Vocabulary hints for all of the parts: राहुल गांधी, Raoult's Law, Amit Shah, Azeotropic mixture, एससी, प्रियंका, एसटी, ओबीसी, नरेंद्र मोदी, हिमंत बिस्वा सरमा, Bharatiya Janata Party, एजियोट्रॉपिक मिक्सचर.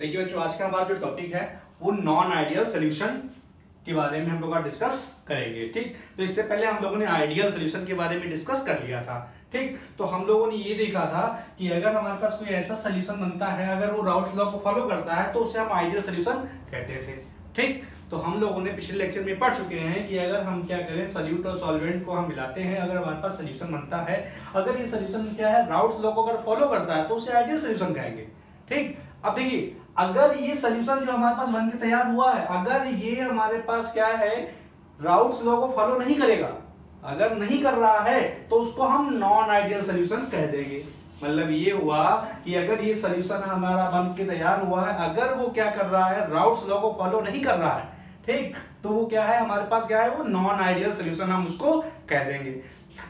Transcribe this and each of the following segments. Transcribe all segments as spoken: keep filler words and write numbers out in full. देखिए बच्चों, आज का हमारा जो टॉपिक है वो नॉन आइडियल सोल्यूशन के बारे में हम लोग डिस्कस करेंगे। ठीक, तो इससे पहले हम लोगों ने आइडियल सोल्यूशन के बारे में डिस्कस कर लिया था। ठीक, तो हम लोगों ने ये देखा था कि अगर हमारे पास कोई ऐसा सोल्यूशन बनता है, अगर वो राउल्ट्स लॉ को फॉलो करता है, तो उसे हम आइडियल सोल्यूशन कहते थे। ठीक, तो हम लोगों ने पिछले लेक्चर में पढ़ चुके हैं कि अगर हम क्या करें, सोल्यूट और सॉल्वेंट को हम मिलाते हैं, अगर हमारे पास सोल्यूशन बनता है, अगर ये सोल्यूशन क्या है राउल्ट्स लॉ को अगर फॉलो करता है तो उसे आइडियल सोल्यूशन कहेंगे। ठीक, अब देखिए, अगर ये सोल्यूशन जो हमारे पास बनकर तैयार हुआ है, अगर ये हमारे पास क्या है राउल्ट्स लॉ को फॉलो नहीं करेगा, अगर नहीं कर रहा है, तो उसको हम नॉन आइडियल सोल्यूशन कह देंगे। मतलब ये हुआ कि अगर ये सोल्यूशन हमारा बन के तैयार हुआ है, अगर वो क्या कर रहा है राउल्ट्स लॉ को फॉलो नहीं कर रहा है, ठीक, तो वो क्या है हमारे पास क्या है वो नॉन आइडियल सोल्यूशन हम उसको कह देंगे।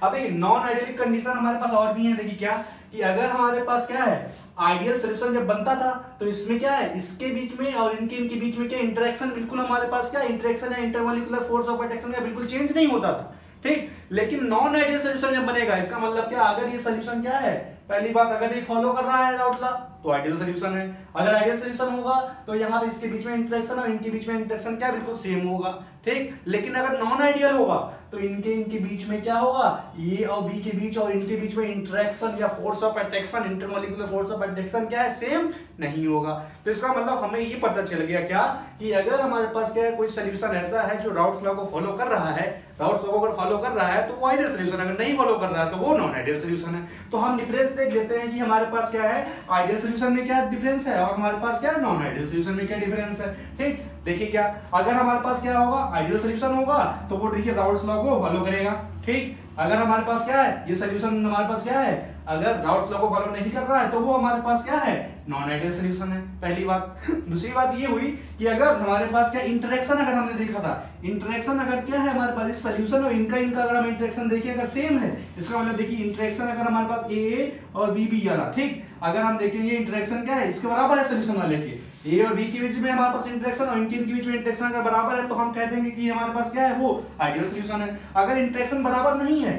अब देखिए, नॉन आइडियल कंडीशन हमारे पास और भी है। देखिए क्या, कि अगर हमारे पास क्या है आइडियल सोल्यूशन जब बनता था तो इसमें क्या है, इसके बीच में और इनके इनके बीच में क्या इंटरेक्शन, बिल्कुल हमारे पास क्या इंटरेक्शन है, इंटरमॉलिक्यूलर फोर्स ऑफ अट्रैक्शन का बिल्कुल चेंज नहीं होता था। ठीक, लेकिन नॉन आइडियल सोल्यूशन जब बनेगा, इसका मतलब क्या, अगर ये सोल्यूशन क्या है, पहली बात अगर ये फॉलो कर रहा है राउल्ट्स लॉ तो आइडियल सोल्यूशन है, अगर आइडियल सोल्यूशन होगा तो यहाँ इसके बीच में इंटरेक्शन और इनके बीच में इंटरेक्शन क्या बिल्कुल सेम होगा। ठीक, लेकिन अगर नॉन आइडियल होगा तो इनके इनके बीच में क्या होगा, ये और बी के बीच और इनके बीच में इंटरेक्शन या force of attraction, intermolecular force of attraction क्या है सेम नहीं होगा। तो इसका मतलब हमें ये पता चल गया क्या कि अगर हमारे पास क्या है कोई सोल्यूशन ऐसा है जो राउल्ट्स लॉ को फॉलो कर रहा है, राउल्ट्स लॉ को अगर फॉलो कर रहा है तो वो आइडियल सोल्यूशन, अगर नहीं फॉलो कर रहा है तो वो नॉन आइडियल सोल्यूशन है। तो हम डिफरेंस देख लेते हैं कि हमारे पास क्या है आइडियल सोल्यूशन में क्या डिफरेंस है और हमारे पास क्या नॉन आइडियल सोल्यूशन में क्या डिफरेंस है। ठीक, देखिए क्या, अगर हमारे पास क्या होगा आइडियल सोल्यूशन होगा तो वो देखिए राउल्ट्स लॉ को फॉलो करेगा। ठीक, अगर हमारे पास क्या है ये सोल्यूशन हमारे पास क्या है अगर राउल्ट्स लॉ को फॉलो नहीं कर रहा है तो वो हमारे पास क्या है नॉन आइडियल सोल्यूशन है, पहली बात। दूसरी बात ये हुई कि अगर हमारे पास क्या इंटरेक्शन, अगर हमने देखा था इंटरेक्शन अगर क्या है हमारे पास इस सोल्यूशन और इनका इनका अगर हम इंटरेक्शन देखिए अगर सेम है, इसका मतलब देखिए इंटरेक्शन अगर हमारे पास ए और बी बी वाला, ठीक, अगर हम देखेंगे इंटरेक्शन क्या है इसके बराबर है सोल्यूशन वाले के, ए और बी के बीच में हमारे पास इंटरेक्शन और इनके इनके बीच में इंटरेक्शन अगर बराबर है तो हम कह देंगे कि हमारे पास क्या है वो आइडियल सोल्यूशन है। अगर इंटरेक्शन बराबर नहीं है,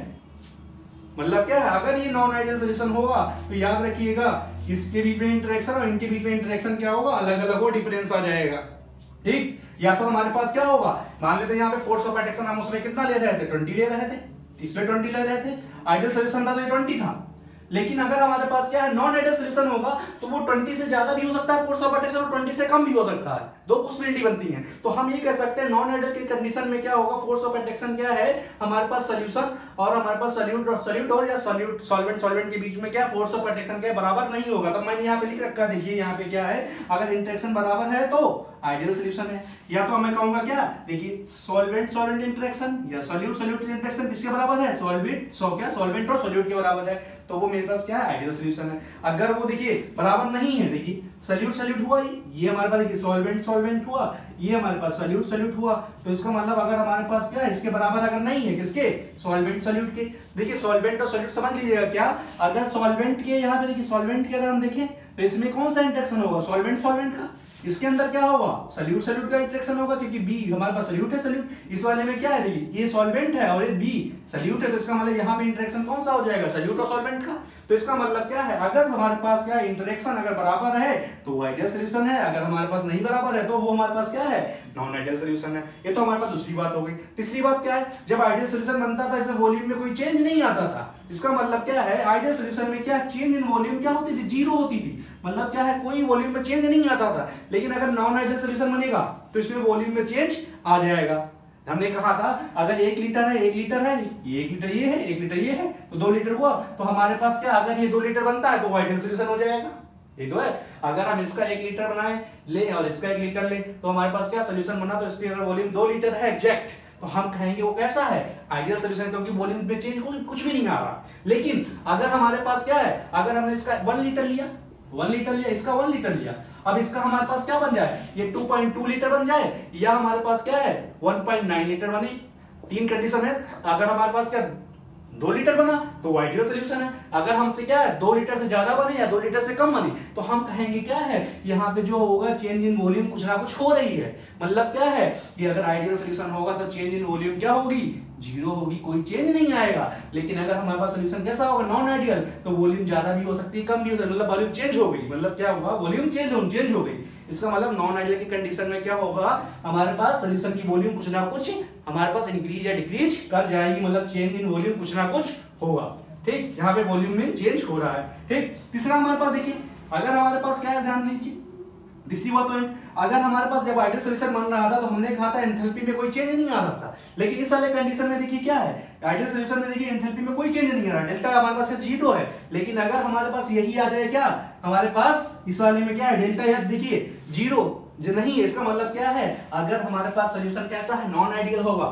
मतलब क्या है अगर ये नॉन आइडियल सोल्यूशन होगा तो याद रखिएगा इसके बीच में इंटरेक्शन और इनके बीच में इंटरेक्शन क्या होगा अलग अलग वो डिफरेंस आ जाएगा। ठीक, या तो हमारे पास क्या होगा, मान लेते यहाँ पे फोर्स ऑफ अट्रैक्शन हम उसमें कितना ले रहे थे, ट्वेंटी ले रहे थे, इसमें ट्वेंटी ले रहे थे, आइडियल सोल्यूशन था तो ये ट्वेंटी था, लेकिन अगर हमारे पास क्या है नॉन आइडियल सोल्यूशन होगा तो वो ट्वेंटी से ज्यादा भी हो सकता है फोर्स ऑफ अट्रैक्शन और ट्वेंटी से कम भी हो सकता है, दो पॉसिबिलिटी बनती हैं। तो हम ये कह सकते हैं नॉन आइडियल के कंडीशन में क्या होगा फोर्स ऑफ अट्रैक्शन क्या है हमारे पास सोल्यूशन और हमारे पास सोल्यूट सोल्यूट और या सोल्यूट सॉल्वेंट सॉल्वेंट के बीच में क्या फोर्स ऑफ अट्रैक्शन क्या बराबर नहीं होगा। तो मैंने यहाँ पे लिख रखा, देखिए यहाँ पे क्या है अगर इंटरेक्शन बराबर है तो आइडियल सोल्यूशन है, या तो मैं कहूंगा क्या देखिए सॉल्वेंट सॉल्वेंट इंटरेक्शन या सोल्यूट सोल्यूट इंटरेक्शन किसके बराबर है, सॉल्वेंट सो क्या सॉल्वेंट और सोल्यूट के बराबर है तो वो मेरे पास क्या है आइडियल सोल्यूशन है। अगर वो देखिए बराबर नहीं है, देखिए सोल्यूट सोल्यूट हुआ, ये हमारे पास देखिए सॉल्वेंट सॉल्वेंट हुआ, ये हमारे पास सोल्यूट सोल्यूट हुआ, तो इसका मतलब अगर हमारे पास क्या है इसके बराबर अगर नहीं है किसके सॉल्वेंट सोल्यूट के, देखिए सॉल्वेंट और सोल्यूट समझ लीजिएगा क्या, अगर सॉल्वेंट के यहाँ पे देखिए सॉल्वेंट के अगर हम देखें तो इसमें कौन सा इंटरेक्शन होगा सॉल्वेंट सॉल्वेंट का, इसके अंदर क्या होगा सोल्यूट सोल्यूट का इंटरेक्शन होगा क्योंकि बी हमारे पास सोल्यूट है, सोल्यूट इस वाले में क्या है देखिए ये सॉल्वेंट है और ये बी सोल्यूट है, तो इसका मतलब यहाँ पे इंटरेक्शन कौन सा हो जाएगा सोल्यूट और सॉल्वेंट का। तो इसका मतलब क्या है अगर हमारे पास क्या इंटरेक्शन अगर बराबर है तो वो आइडियल सोल्यूशन है, अगर हमारे पास नहीं बराबर है तो वो हमारे पास क्या है नॉन आइडियल सोल्यूशन है। ये तो हमारे पास दूसरी बात हो गई। तीसरी बात क्या है, जब आइडियल सोल्यूशन बनता था इसमें वॉल्यूम में कोई चेंज नहीं आता था, इसका मतलब क्या है आइडियल सोल्यूशन में क्या चेंज इन वॉल्यूम क्या होती थी जीरो होती थी, मतलब क्या है कोई वॉल्यूम में चेंज नहीं आता था, लेकिन अगर नॉन आइडियल सोल्यूशन बनेगा तो इसमें वॉल्यूम में चेंज आ जाएगा। हमने कहा था अगर एक लीटर है एक लीटर है ये एक लीटर ये है एक लीटर ये है तो दो लीटर हुआ, तो हमारे पास क्या अगर ये दो लीटर बनता है तो आइडियल सोल्यूशन हो जाएगा, ये दो है, अगर हम इसका एक लीटर बनाए ले और इसका एक लीटर ले तो हमारे पास क्या सोल्यूशन बना, तो इसकी अगर वॉल्यूम दो लीटर है एग्जैक्ट तो हम कहेंगे वो कैसा है आइडियल सोल्यूशन, क्योंकि वॉल्यूम में चेंज कुछ भी नहीं आ रहा। लेकिन अगर हमारे पास क्या है अगर हमने इसका वन लीटर लिया वन लीटर लिया इसका वन लीटर लिया, अब इसका हमारे पास क्या बन जाए ये टू पॉइंट टू लीटर बन जाए या हमारे पास क्या है वन पॉइंट नाइन लीटर बने, तीन कंडीशन है, अगर हमारे पास क्या दो लीटर बना तो वो आइडियल सोल्यूशन है। अगर हमसे क्या है दो लीटर से ज्यादा बने या दो लीटर से कम बने तो हम कहेंगे क्या है यहाँ पे जो होगा चेंज इन वॉल्यूम कुछ ना कुछ हो रही है। मतलब क्या है कि अगर आइडियल सोल्यूशन होगा तो चेंज इन वॉल्यूम क्या होगी जीरो होगी, कोई चेंज नहीं आएगा। लेकिन अगर हमारे पास सोल्यूशन कैसा होगा नॉन आइडियल तो वॉल्यूम ज्यादा भी हो सकती है कम भी हो सकती है, मतलब वॉल्यूम चेंज हो गई। मतलब क्या होगा वॉल्यूम चेंज हो चेंज हो गई। इसका मतलब नॉन आइडियल की कंडीशन में क्या होगा हमारे पास सोल्यूशन की वॉल्यूम कुछ ना कुछ हमारे पास इंक्रीज या डिक्रीज कर जाएगी, मतलब चेंज इन वॉल्यूम कुछ ना कुछ होगा। ठीक, यहाँ पे वॉल्यूम में चेंज हो रहा है। ठीक, तीसरा हमारे पास देखिए अगर हमारे पास क्या है ध्यान दीजिए तीसरी बात पॉइंट, अगर हमारे पास जब आइडियल सोल्यूशन बन रहा था तो हमने कहा था एंथैल्पी में कोई चेंज नहीं आ रहा था, लेकिन इस वाले कंडीशन में देखिए क्या है आइडियल सोल्यूशन में देखिए एंथैल्पी में कोई चेंज नहीं आ रहा, डेल्टा हमारे पास जीरो है। लेकिन अगर हमारे पास यही आ जाए क्या हमारे पास इस वाले में क्या है डेल्टा याद देखिए जीरो जो नहीं है, इसका मतलब क्या है अगर हमारे पास सोल्यूशन कैसा है नॉन आइडियल होगा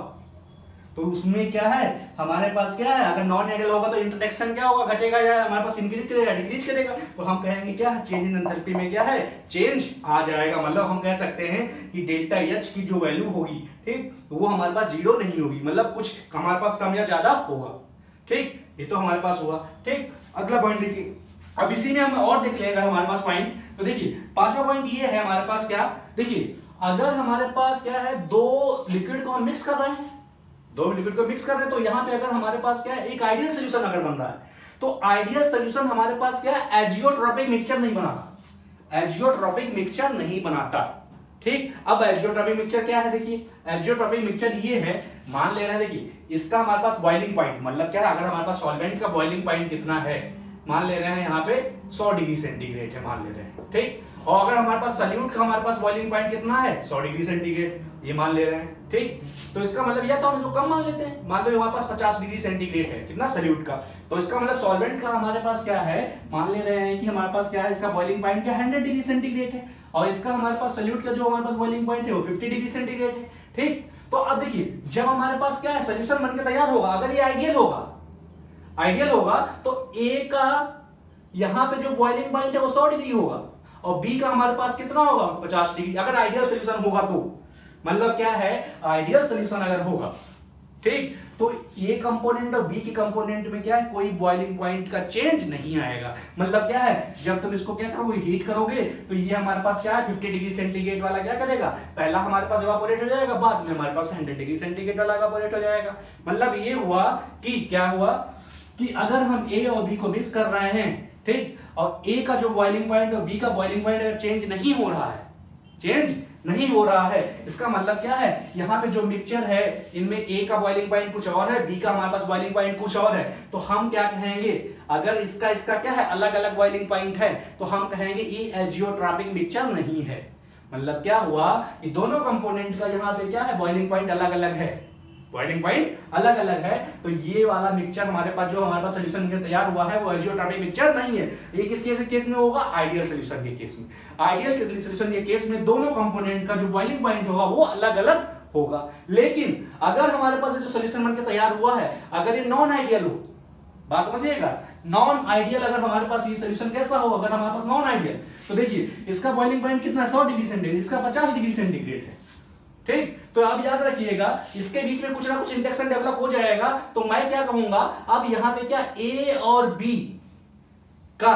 तो उसमें क्या है हमारे पास क्या है अगर नॉन आइडियल होगा तो इंटरैक्शन क्या होगा घटेगा या हमारे पास इंक्रीज करेगा डिक्रीज करेगा तो हम कहेंगे क्या है चेंज इन एंथैल्पी में क्या है चेंज आ जाएगा। मतलब हम कह सकते हैं कि डेल्टा एच की जो वैल्यू होगी ठीक वो हमारे पास जीरो नहीं होगी, मतलब कुछ हमारे पास कम या ज्यादा होगा। ठीक, ये तो हमारे पास हुआ। ठीक, अगला पॉइंट देखिए अब इसी में हम और देख लेंगे हमारे पास पॉइंट। तो देखिए पांचवा पॉइंट ये है हमारे पास क्या देखिए अगर हमारे पास क्या है दो लिक्विड को हम मिक्स कर रहे हैं दो लिक्विड को मिक्स कर रहे हैं तो यहाँ पे अगर हमारे पास क्या है एक आइडियल सोल्यूशन अगर बन रहा है तो आइडियल सोल्यूशन हमारे पास क्या है एजियोट्रॉपिक मिक्सचर नहीं बनाता, एजियोट्रॉपिक मिक्सचर नहीं बनाता। ठीक, अब एजियोट्रॉपिक मिक्सचर क्या है देखिए एजियोट्रॉपिक मिक्सचर ये है मान ले रहे हैं देखिए इसका हमारे पास बॉइलिंग पॉइंट मतलब क्या है अगर हमारे पास सॉल्वेंट का बॉइलिंग पॉइंट कितना है मान ले रहे हैं यहाँ पे सौ डिग्री सेंटीग्रेड है मान ले रहे हैं। ठीक, और अगर हमारे पास सॉल्यूट का हमारे पास बॉइलिंग पॉइंट कितना है सौ डिग्री सेंटीग्रेड ये मान ले रहे हैं। ठीक, तो इसका मतलब या तो हम इसको कम मान लेते हैं मान लो हमारे पास पचास डिग्री सेंटीग्रेड है कितना सॉल्यूट का, तो इसका मतलब सॉल्वेंट का हमारे पास क्या है मान ले रहे हैं कि हमारे पास क्या है इसका बॉइलिंग पॉइंट क्या हंड्रेड डिग्री सेंटीग्रेड है और इसका हमारे पास सॉल्यूट का जो हमारे पास बॉइलिंग पॉइंट है वो फिफ्टी डिग्री सेंटीग्रेड है। ठीक, तो अब देखिए जब हमारे पास क्या है सोल्यूशन बनकर तैयार होगा अगर ये आइडियल होगा आइडियल होगा तो ए का यहाँ पे जो बॉइलिंग पॉइंट है वो सौ डिग्री होगा और बी का हमारे पास कितना होगा पचास डिग्री अगर आइडियल सोल्यूशन होगा तो, मतलब क्या है आइडियल सोल्यूशन अगर होगा। ठीक, तो ए कंपोनेंट और बी के कंपोनेंट में क्या है कोई बॉइलिंग पॉइंट का चेंज नहीं आएगा। मतलब क्या है जब तुम इसको क्या करोगे हीट करोगे तो ये हमारे पास क्या है फिफ्टी डिग्री सेंटीग्रेड वाला क्या करेगा पहला हमारे पास इवापोरेट हो जाएगा बाद में हमारे पास हंड्रेड डिग्री सेंटीग्रेड वाला इवापोरेट हो जाएगा। मतलब ये हुआ कि क्या हुआ कि अगर हम ए और बी को मिक्स कर रहे हैं ठीक और ए का जो बॉइलिंग पॉइंट और बी का बॉइलिंग पॉइंट अगर चेंज नहीं हो रहा है चेंज नहीं हो रहा है इसका मतलब क्या है यहाँ पे जो मिक्सचर है इनमें ए का बॉइलिंग पॉइंट कुछ और है बी का हमारे पास बॉइलिंग पॉइंट कुछ और है, तो हम क्या कहेंगे अगर इसका इसका क्या है अलग अलग बॉइलिंग पॉइंट है तो हम कहेंगे ये एजियोट्रॉपिक मिक्सचर नहीं है। मतलब क्या हुआ कि दोनों कंपोनेंट का यहाँ पे क्या है बॉइलिंग पॉइंट अलग अलग है बॉइलिंग पॉइंट अलग अलग है तो ये वाला मिक्सचर हमारे पास जो हमारे पास सोल्यूशन के तैयार हुआ है वो एजियोट्रॉपिक मिक्सचर नहीं है। ये किस केस केस में होगा आइडियल सोल्यूशन के केस में आइडियल सोल्यूशन के केस में दोनों कंपोनेंट का जो बॉइलिंग पॉइंट होगा वो अलग अलग होगा। लेकिन अगर हमारे पास जो सोल्यूशन बनकर तैयार हुआ है अगर ये नॉन आइडियल हो बात समझिएगा नॉन आइडियल अगर हमारे पास ये सोल्यूशन कैसा हो अगर हमारे पास नॉन आइडियल तो देखिए इसका बॉइलिंग पॉइंट कितना है सौ डिग्री सेंटीग्रेड इसका पचास डिग्री सेंटीग्रेड है। ठीक, तो आप याद रखिएगा इसके बीच में कुछ ना कुछ इंटरेक्शन डेवलप हो जाएगा तो मैं क्या कहूंगा अब यहाँ पे क्या ए और बी का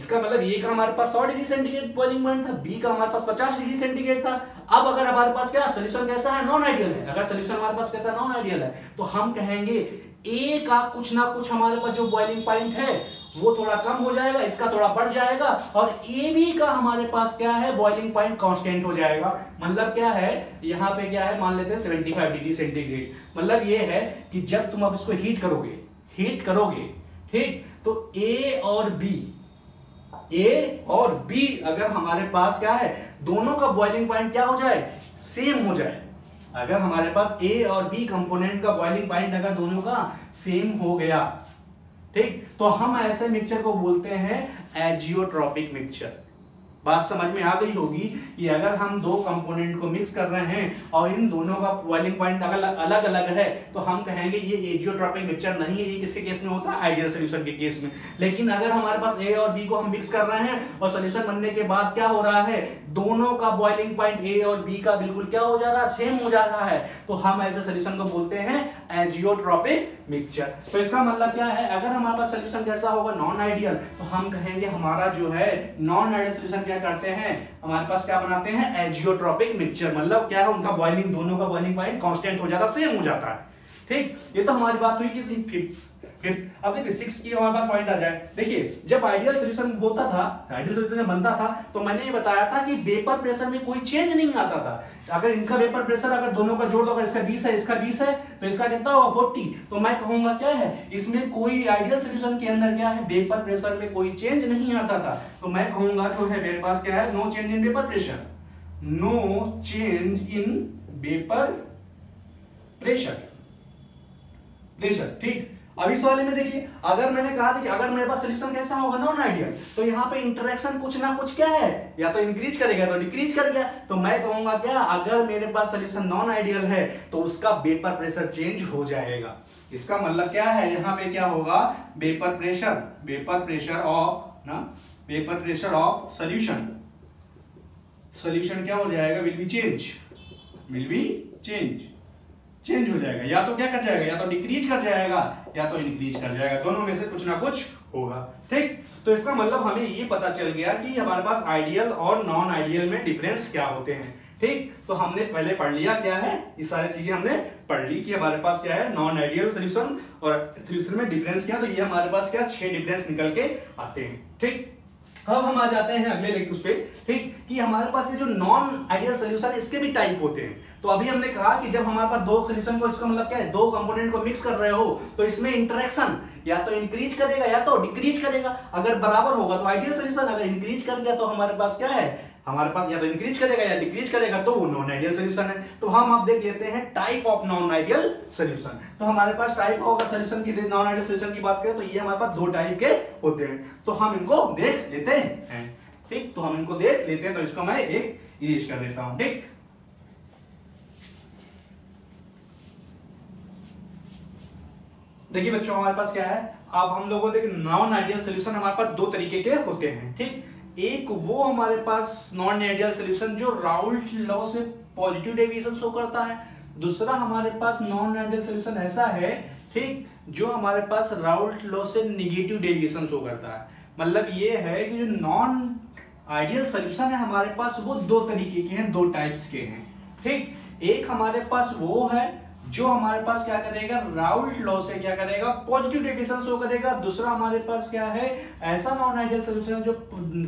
इसका मतलब ए का हमारे पास सौ डिग्री सेंटीग्रेड बॉइलिंग पॉइंट था बी का हमारे पास पचास डिग्री सेंटीग्रेड था। अब अगर हमारे पास क्या सोल्यूशन कैसा है नॉन आइडियल है अगर सोल्यूशन हमारे पास कैसा नॉन आइडियल है तो हम कहेंगे ए का कुछ ना कुछ हमारे पास जो बॉइलिंग पॉइंट है वो थोड़ा कम हो जाएगा इसका थोड़ा बढ़ जाएगा और ए बी का हमारे पास क्या है बॉइलिंग पॉइंट कांस्टेंट हो जाएगा। मतलब क्या है यहाँ पे क्या है मान लेते हैं पचहत्तर डिग्री सेंटीग्रेड। मतलब ये है कि जब तुम अब इसको हीट करोगे हीट करोगे ठीक तो ए और बी ए और बी अगर हमारे पास क्या है दोनों का बॉइलिंग पॉइंट क्या हो जाए सेम हो जाए अगर हमारे पास ए और बी कंपोनेंट का बॉइलिंग पॉइंट अगर दोनों का सेम हो गया ठीक तो हम ऐसे मिक्सचर को बोलते हैं एजियोट्रॉपिक मिक्सचर। बात समझ में आ गई होगी कि अगर हम दो कंपोनेंट को मिक्स कर रहे हैं और इन दोनों का बॉइलिंग पॉइंट अलग अलग है तो हम कहेंगे ये एजियोट्रॉपिक मिक्सचर नहीं है। ये किसके केस में होता है? आइडियल सॉल्यूशन के केस में। लेकिन अगर हमारे पास ए और बी को हम मिक्स कर रहे हैं और सॉल्यूशन बनने के बाद क्या हो रहा है, दोनों का बॉइलिंग पॉइंट ए और बी का बिल्कुल क्या हो जा रहा है, सेम हो जा रहा है, तो हम ऐसे सॉल्यूशन को बोलते हैं एजियोट्रॉपिक मिक्सचर। तो इसका मतलब क्या है, अगर हमारे पास सॉल्यूशन कैसा होगा, नॉन आइडियल, तो हम कहेंगे हमारा जो है नॉन आइडियल सॉल्यूशन क्या करते हैं, हमारे पास क्या बनाते हैं, एजियोट्रॉपिक मिक्सचर। मतलब क्या है, उनका बॉइलिंग, दोनों का बॉइलिंग पॉइंट कांस्टेंट हो जाता, सेम हो जाता है। ठीक, ये तो हमारी बात हुई कि अब देखिए सिक्स की हमारे पास पॉइंट आ जाए। देखिए जब आइडियल सॉल्यूशन होता था, आइडियल सॉल्यूशन बनता था, तो मैंने ये बताया था कि वेपर प्रेशर में कोई चेंज नहीं आता था। अगर इनका वेपर प्रेशर अगर दोनों का जोड़ दो, अगर इसका बीस है, इसका बीस है, तो इसका कितना होगा, चालीस। तो मैं कहूंगा क्या है, इसमें कोई आइडियल सॉल्यूशन के अंदर क्या है, वेपर प्रेशर में कोई चेंज नहीं आता था। तो मैं कहूंगा जो है मेरे पास क्या है, no change in vapour pressure, no change in vapour pressure pressure ठीक। अब इस वाले में देखिए, अगर मैंने कहा था कि अगर मेरे पास सॉल्यूशन कैसा होगा, नॉन आइडियल, तो यहाँ पे इंटरेक्शन कुछ ना कुछ क्या है, या तो इंक्रीज करेगा तो डिक्रीज कर गया। तो मैं कहूंगा क्या, अगर मेरे पास सॉल्यूशन नॉन आइडियल है तो उसका वेपर प्रेशर चेंज हो जाएगा। इसका मतलब क्या है, यहाँ पे क्या होगा, vapour pressure, vapour pressure of ना vapour pressure of solution, solution क्या हो जाएगा, will be change, will be change change हो जाएगा। या तो क्या कर जाएगा, या तो डिक्रीज कर जाएगा या तो इंक्रीज कर जाएगा, दोनों में से कुछ ना कुछ होगा। ठीक, तो इसका मतलब हमें ये पता चल गया कि हमारे पास आइडियल और नॉन आइडियल में डिफरेंस क्या होते हैं। ठीक, तो हमने पहले पढ़ लिया क्या है, ये सारी चीजें हमने पढ़ ली कि हमारे पास क्या है, नॉन आइडियल सोल्यूशन और सोल्यूशन में डिफरेंस क्या, तो ये हमारे पास क्या छह डिफरेंस निकल के आते हैं। ठीक, अब हम आ जाते हैं अगले लेक्चर पे। ठीक, कि हमारे पास ये जो नॉन आइडियल सॉल्यूशन है इसके भी टाइप होते हैं। तो अभी हमने कहा कि जब हमारे पास दो सॉल्यूशन को, इसका मतलब क्या है, दो कंपोनेंट को मिक्स कर रहे हो तो इसमें इंटरेक्शन या तो इंक्रीज करेगा या तो डिक्रीज करेगा। अगर बराबर होगा तो आइडियल सॉल्यूशन, अगर इंक्रीज कर गया तो हमारे पास क्या है, हमारे पास या तो इंक्रीज करेगा या डिक्रीज करेगा, तो वो नॉन आइडियल सॉल्यूशन है। तो हम आप देख लेते हैं type of non ideal solution. तो हमारे पास टाइप ऑफ सॉल्यूशन की, नॉन आइडियल सॉल्यूशन की बात करें तो ये हमारे पास दो टाइप के होते हैं, तो हम इनको देख लेते हैं। ठीक, तो हम इनको देख लेते हैं, तो इसको मैं एक इरेज कर देता हूं। ठीक, देखिए बच्चों हमारे पास क्या है, अब हम लोगों को नॉन आइडियल सॉल्यूशन हमारे पास दो तरीके के होते हैं। ठीक, एक वो हमारे पास नॉन आइडियल सॉल्यूशन जो राउल्ट लॉ से पॉजिटिव डेविएशन शो करता है, दूसरा हमारे पास नॉन आइडियल सॉल्यूशन ऐसा है, ठीक, जो हमारे पास राउल्ट लॉ से निगेटिव डेविएशन शो करता है। मतलब ये है कि जो नॉन आइडियल सॉल्यूशन है हमारे पास वो दो तरीके के हैं, दो टाइप्स के हैं। ठीक, एक हमारे पास वो है जो हमारे पास क्या करेगा, राउल्ट लॉ से क्या करेगा, पॉजिटिव डेविएशन शो करेगा, दूसरा हमारे पास क्या है ऐसा नॉन आइडियल सॉल्यूशन जो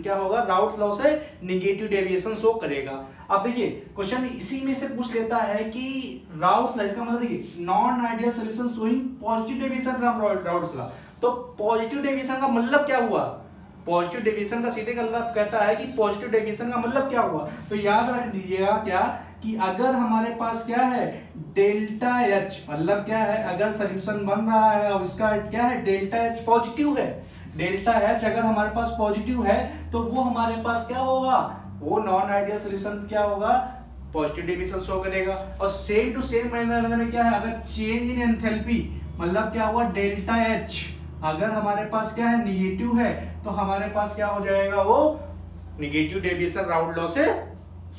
क्या होगा, राउल्ट लॉ से नेगेटिव डेविएशन शो करेगा। अब देखिए क्वेश्चन इसी में से पूछ लेता है कि राउल्ट लॉ, इसका मतलब देखिए non ideal solution showing positive deviation from Raoult law, तो पॉजिटिव डेविएशन का मतलब क्या हुआ, पॉजिटिव डेविएशन का सीधे मतलब कहता है कि पॉजिटिव डेविएशन का मतलब क्या हुआ। तो याद रख लीजिएगा क्या कि अगर हमारे पास क्या है डेल्टा एच, मतलब क्या है अगर सोल्यूशन बन रहा है और इसका क्या है डेल्टा एच पॉजिटिव है, डेल्टा एच अगर हमारे पास पॉजिटिव है तो वो हमारे पास क्या होगा, वो नॉन आइडियल सोल्यूशन क्या होगा, पॉजिटिव डेविएशन शो करेगा। और सेम टू सेम मैनर में क्या है, अगर चेंज इन एंथैल्पी, मतलब क्या हुआ डेल्टा एच अगर हमारे पास क्या है निगेटिव है तो हमारे पास क्या हो जाएगा, वो निगेटिव डेविएशन राउल्ट लॉ से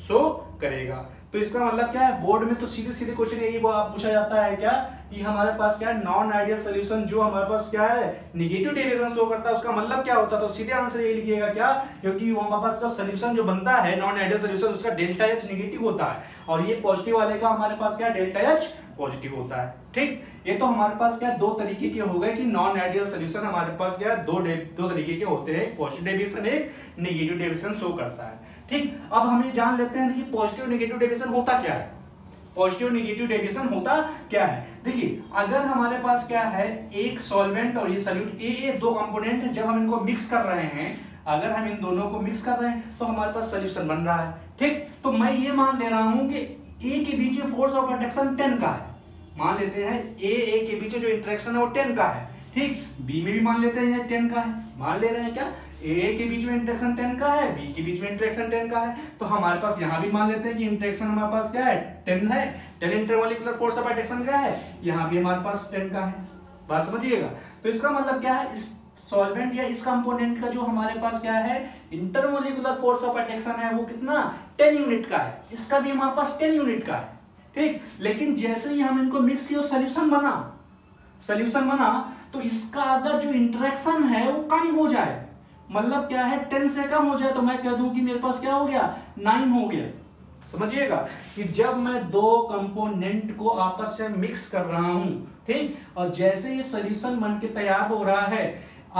शो करेगा। तो इसका मतलब क्या है, बोर्ड में तो सीधे सीधे क्वेश्चन यही पूछा जाता है क्या कि हमारे पास क्या है नॉन आइडियल सॉल्यूशन जो हमारे पास क्या है नेगेटिव डेविएशन शो करता है उसका मतलब क्या होता है। तो सीधे आंसर ये लिखिएगा क्या, क्योंकि हमारे पास का सॉल्यूशन जो बनता है नॉन आइडियल सॉल्यूशन उसका डेल्टा एच नेगेटिव होता है और ये पॉजिटिव वाले का हमारे पास क्या डेल्टा एच पॉजिटिव होता है। ठीक, ये तो हमारे पास क्या दो तरीके के हो गए कि नॉन आइडियल सॉल्यूशन हमारे पास क्या दो दो तरीके के होते हैं, पॉजिटिव डेविएशन एक, नेगेटिव डेविएशन शो करता है। ठीक, अब हम ये जान लेते हैं कि पॉजिटिव नेगेटिव डेविएशन होता क्या है, पॉजिटिव नेगेटिव डेविएशन होता क्या है। देखिए अगर हमारे पास क्या है एक सॉल्वेंट और ये सॉल्यूट, ये ये दो कंपोनेंट है, जब हम इनको मिक्स कर रहे हैं, अगर हम इन दोनों को मिक्स कर रहे हैं तो हमारे पास सॉल्यूशन बन रहा है। ठीक, तो मैं ये मान ले रहा हूं कि ए के बीच में फोर्स ऑफ अट्रैक्शन टेन का है, मान लेते हैं ए ए के बीच में जो इंटरेक्शन है वो टेन का है। ठीक, बी में भी मान लेते हैं टेन का है, मान ले रहे हैं क्या ए के बीच में इंटरेक्शन टेन का है, बी के बीच में इंटरेक्शन टेन का है, तो हमारे पास यहाँ भी मान लेते हैं कि इंटरेक्शन हमारे पास क्या है टेन है, ten intermolecular force of attraction क्या है, यहाँ भी हमारे पास टेन का है। बात समझिएगा। तो इसका मतलब क्या है, इस सॉल्वेंट या इस कंपोनेंट का जो हमारे पास क्या है इंटरमॉलिक्यूलर फोर्स ऑफ अट्रैक्शन है वो कितना टेन यूनिट का है, इसका भी हमारे पास टेन यूनिट का है, ठीक। लेकिन जैसे ही हम इनको मिक्स किया सोल्यूशन बना, सोल्यूशन बना तो इसका अगर जो इंटरेक्शन है वो कम हो जाए, मतलब क्या है टेन से कम हो जाए, तो मैं कह दूं कि मेरे पास क्या हो गया नाइन हो गया। समझिएगा कि जब मैं दो कंपोनेंट को आपस में मिक्स कर रहा हूं, ठीक, और जैसे ये सोल्यूशन बन के तैयार हो रहा है,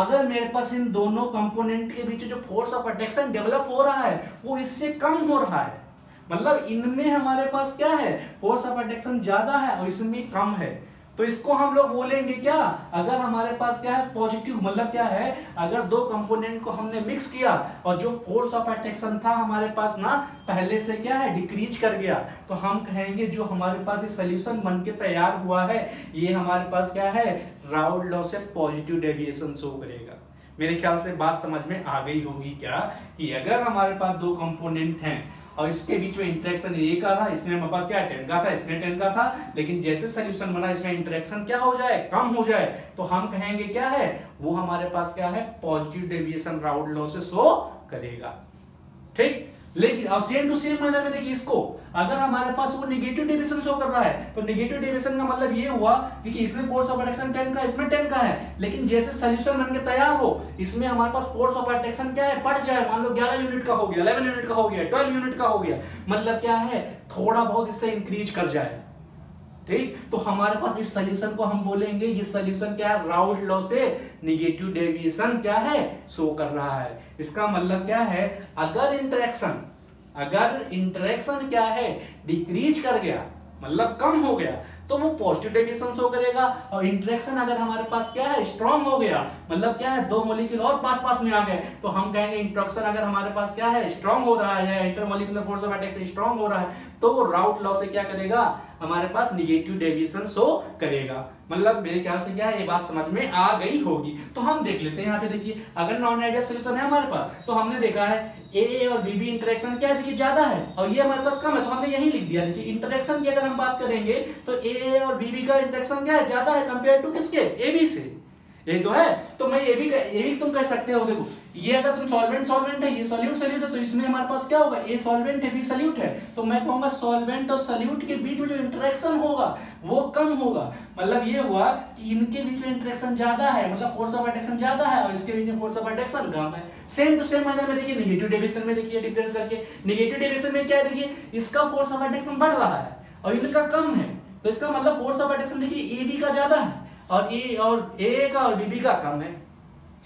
अगर मेरे पास इन दोनों कंपोनेंट के बीच जो फोर्स ऑफ अट्रैक्शन डेवलप हो रहा है वो इससे कम हो रहा है, मतलब इनमें हमारे पास क्या है फोर्स ऑफ अट्रैक्शन ज्यादा है और इसमें कम है, तो इसको हम लोग बोलेंगे क्या, अगर हमारे पास क्या है पॉजिटिव, मतलब क्या है अगर दो कंपोनेंट को हमने मिक्स किया और जो फोर्स ऑफ अट्रैक्शन था हमारे पास ना पहले से क्या है डिक्रीज कर गया, तो हम कहेंगे जो हमारे पास ये सोल्यूशन बन के तैयार हुआ है ये हमारे पास क्या है राउल्ट लॉ से पॉजिटिव डेविएशन शो करेगा। मेरे ख्याल से बात समझ में आ गई होगी क्या, कि अगर हमारे पास दो कंपोनेंट हैं और इसके बीच में इंटरेक्शन ए का था, इसमें हमारे पास क्या टेन का था, इसमें टेन का था, लेकिन जैसे सोल्यूशन बना इसमें इंटरेक्शन क्या हो जाए कम हो जाए, तो हम कहेंगे क्या है वो हमारे पास क्या है पॉजिटिव डेविएशन राउल्ट लॉ से शो करेगा, ठीक। लेकिन अब सेम टू सेम मैनर में देखिए इसको, अगर हमारे पास वो नेगेटिव डेविएशन शो कर रहा है, तो नेगेटिव डेविएशन का मतलब ये हुआ कि इसमें फोर्स ऑफ अट्रैक्शन टेन का, इसमें टेन का है, लेकिन जैसे सोल्यूशन बनके तैयार हो इसमें हमारे पास फोर्स ऑफ अट्रैक्शन क्या है बढ़ जाए, मान लो ग्यारह यूनिट का हो गया, इलेवन यूनिट का हो गया, ट्वेल्व यूनिट का हो गया, मतलब क्या है थोड़ा बहुत इससे इंक्रीज कर जाए, ठीक। तो हमारे पास इस सोल्यूशन को हम बोलेंगे ये सोल्यूशन क्या है राउल्ट लॉ से नेगेटिव डेविएशन क्या है शो कर रहा है। इसका मतलब क्या है अगर इंटरेक्शन अगर इंटरेक्शन क्या है डिक्रीज कर गया, मतलब कम हो गया, तो वो पॉजिटिव डेविएशन शो करेगा, और इंटरेक्शन अगर हमारे पास क्या है स्ट्रांग हो गया, मतलब क्या है दो मॉलिक्यूल और पास पास में आ गए, तो हम कहेंगे इंटरेक्शन अगर हमारे पास क्या है स्ट्रांग हो रहा है, intermolecular force of attraction strong हो रहा है, तो वो राउल्ट लॉ से क्या करेगा हमारे पास निगेटिव डेविएशन शो करेगा। मतलब मेरे ख्याल से क्या है ये बात समझ में आ गई होगी। तो हम देख लेते हैं यहाँ पे, देखिए अगर नॉन आइडियल सोल्यूशन है हमारे पास, तो हमने देखा है ए और बी बी इंटरेक्शन क्या है देखिए ज्यादा है और ये हमारे पास कम है, तो हमने यही लिख दिया। देखिए इंटरेक्शन की अगर हम बात करेंगे तो ए और बी बी का इंटरेक्शन क्या है ज्यादा है कंपेयर टू किसके ए बी से, ये तो है, तो मैं ये भी ये भी तुम कह सकते हो। देखो ये अगर तुम सॉल्वेंट सॉल्वेंट है, ये सॉल्यूट सॉल्यूट है, तो इसमें हमारे पास क्या होगा ए सॉल्वेंट है बी सॉल्यूट है, तो मैं कहूंगा सॉल्वेंट और सॉल्यूट के बीच में जो इंटरेक्शन होगा वो कम होगा, मतलब ये हुआ कि इनके बीच में इंटरेक्शन ज्यादा है, मतलब फोर्स ऑफ अट्रैक्शन ज्यादा है और इसके बीच में फोर्स ऑफ अट्रैक्शन कम है। सेम टू सेम मैनर में देखिए नेगेटिव डेविएशन में, देखिए डिफरेंस करके नेगेटिव डेविएशन में क्या है, देखिए इसका फोर्स ऑफ अट्रैक्शन बढ़ रहा है और इनका कम है, तो इसका मतलब फोर्स ऑफ अट्रैक्शन देखिए ए बी का ज्यादा है और ए और ए का और बी बी का कम है।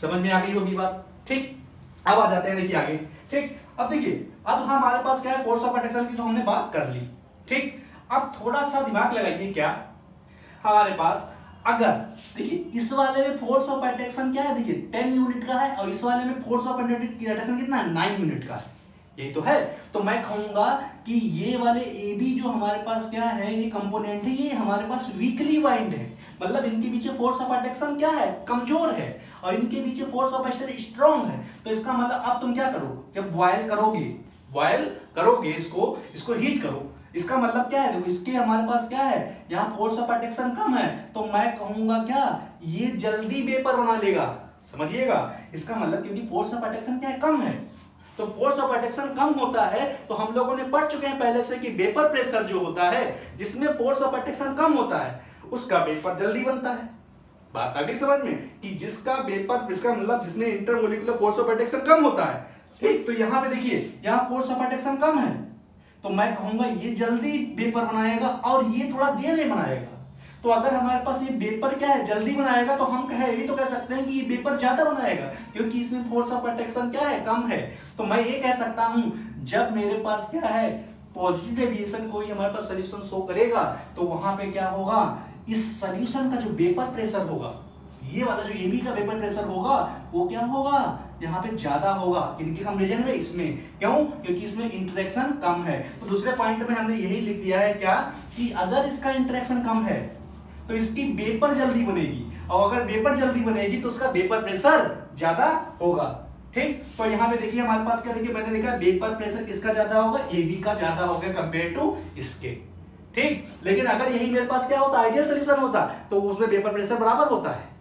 समझ में आ गई होगी बात, ठीक। अब आ जाते हैं देखिए आगे, ठीक। अब देखिए अब हमारे पास क्या है फोर्स ऑफ अट्रैक्शन की तो हमने बात कर ली, ठीक। अब थोड़ा सा दिमाग लगाइए, क्या हमारे पास अगर देखिए इस वाले में फोर्स ऑफ अट्रैक्शन क्या है देखिए टेन यूनिट का है और इस वाले में फोर्स ऑफ अट्रैक्शन कितना है नाइन यूनिट का है, यही तो है। तो मैं कहूंगा कि ये वाले ए बी जो हमारे पास क्या है ये कंपोनेंट है ये हमारे पास वीकली वाइंड है, मतलब इनके बीच फोर्स ऑफ अट्रैक्शन क्या है कमजोर है और इनके बीच फोर्स ऑफ अट्रैक्शन स्ट्रांग है। तो इसका मतलब अब तुम क्या करोगे जब बॉयल करोगे बॉयल करोगे इसको इसको हीट करो, इसका मतलब क्या है देखो इसके हमारे पास क्या है यहाँ फोर्स ऑफ अट्रैक्शन कम है, तो मैं कहूंगा क्या ये जल्दी वेपर बना लेगा। समझिएगा इसका मतलब क्योंकि फोर्स ऑफ अट्रैक्शन क्या है कम है, तो फोर्स ऑफ अट्रैक्शन कम होता है, तो हम लोगों ने पढ़ चुके हैं पहले से कि वेपर प्रेशर जो होता है जिसमें फोर्स ऑफ अट्रैक्शन कम होता है उसका वेपर जल्दी बनता है। बात आगे समझ में कि जिसका वेपर इसका मतलब जिसमें इंटरमोलिकुलर फोर्स ऑफ अट्रैक्शन कम होता है, ठीक। तो यहाँ पे देखिए यहाँ फोर्स ऑफ अट्रैक्शन कम है, तो मैं कहूंगा ये जल्दी वेपर बनाएगा और ये थोड़ा देर में बनाएगा, तो अगर हमारे पास ये वेपर क्या है जल्दी बनाएगा तो हम कहे ये तो कह सकते हैं कि ये वेपर ज्यादा बनाएगा क्योंकि इसमें फोर्स ऑफ अट्रैक्शन क्या है कम है। तो मैं ये कह सकता हूं जब मेरे पास क्या है पॉजिटिव डेविएशन कोई हमारे पास सोल्यूशन शो करेगा, तो वहां पे क्या होगा इस सोल्यूशन का जो वेपर प्रेशर होगा ये वाला जो एबी का वेपर प्रेशर होगा वो क्या होगा यहाँ पे ज्यादा होगा इनके कंपैरिजन में, इसमें क्यों क्योंकि इसमें इंटरेक्शन कम है। तो दूसरे पॉइंट में हमने यही लिख दिया है क्या कि अगर इसका इंटरेक्शन कम है तो इसकी वेपर जल्दी बनेगी और अगर वेपर जल्दी बनेगी तो उसका वेपर प्रेशर ज्यादा होगा, ठीक। तो यहाँ पे देखिए हमारे पास क्या, देखिए मैंने देखा वेग पर प्रेशर किसका ज्यादा होगा, एवी का ज्यादा होगा कंपेयर टू इसके, ठीक। लेकिन अगर यही मेरे पास क्या होता, आइडियल सोल्यूशन होता, तो उसमें वेपर प्रेशर बराबर होता है,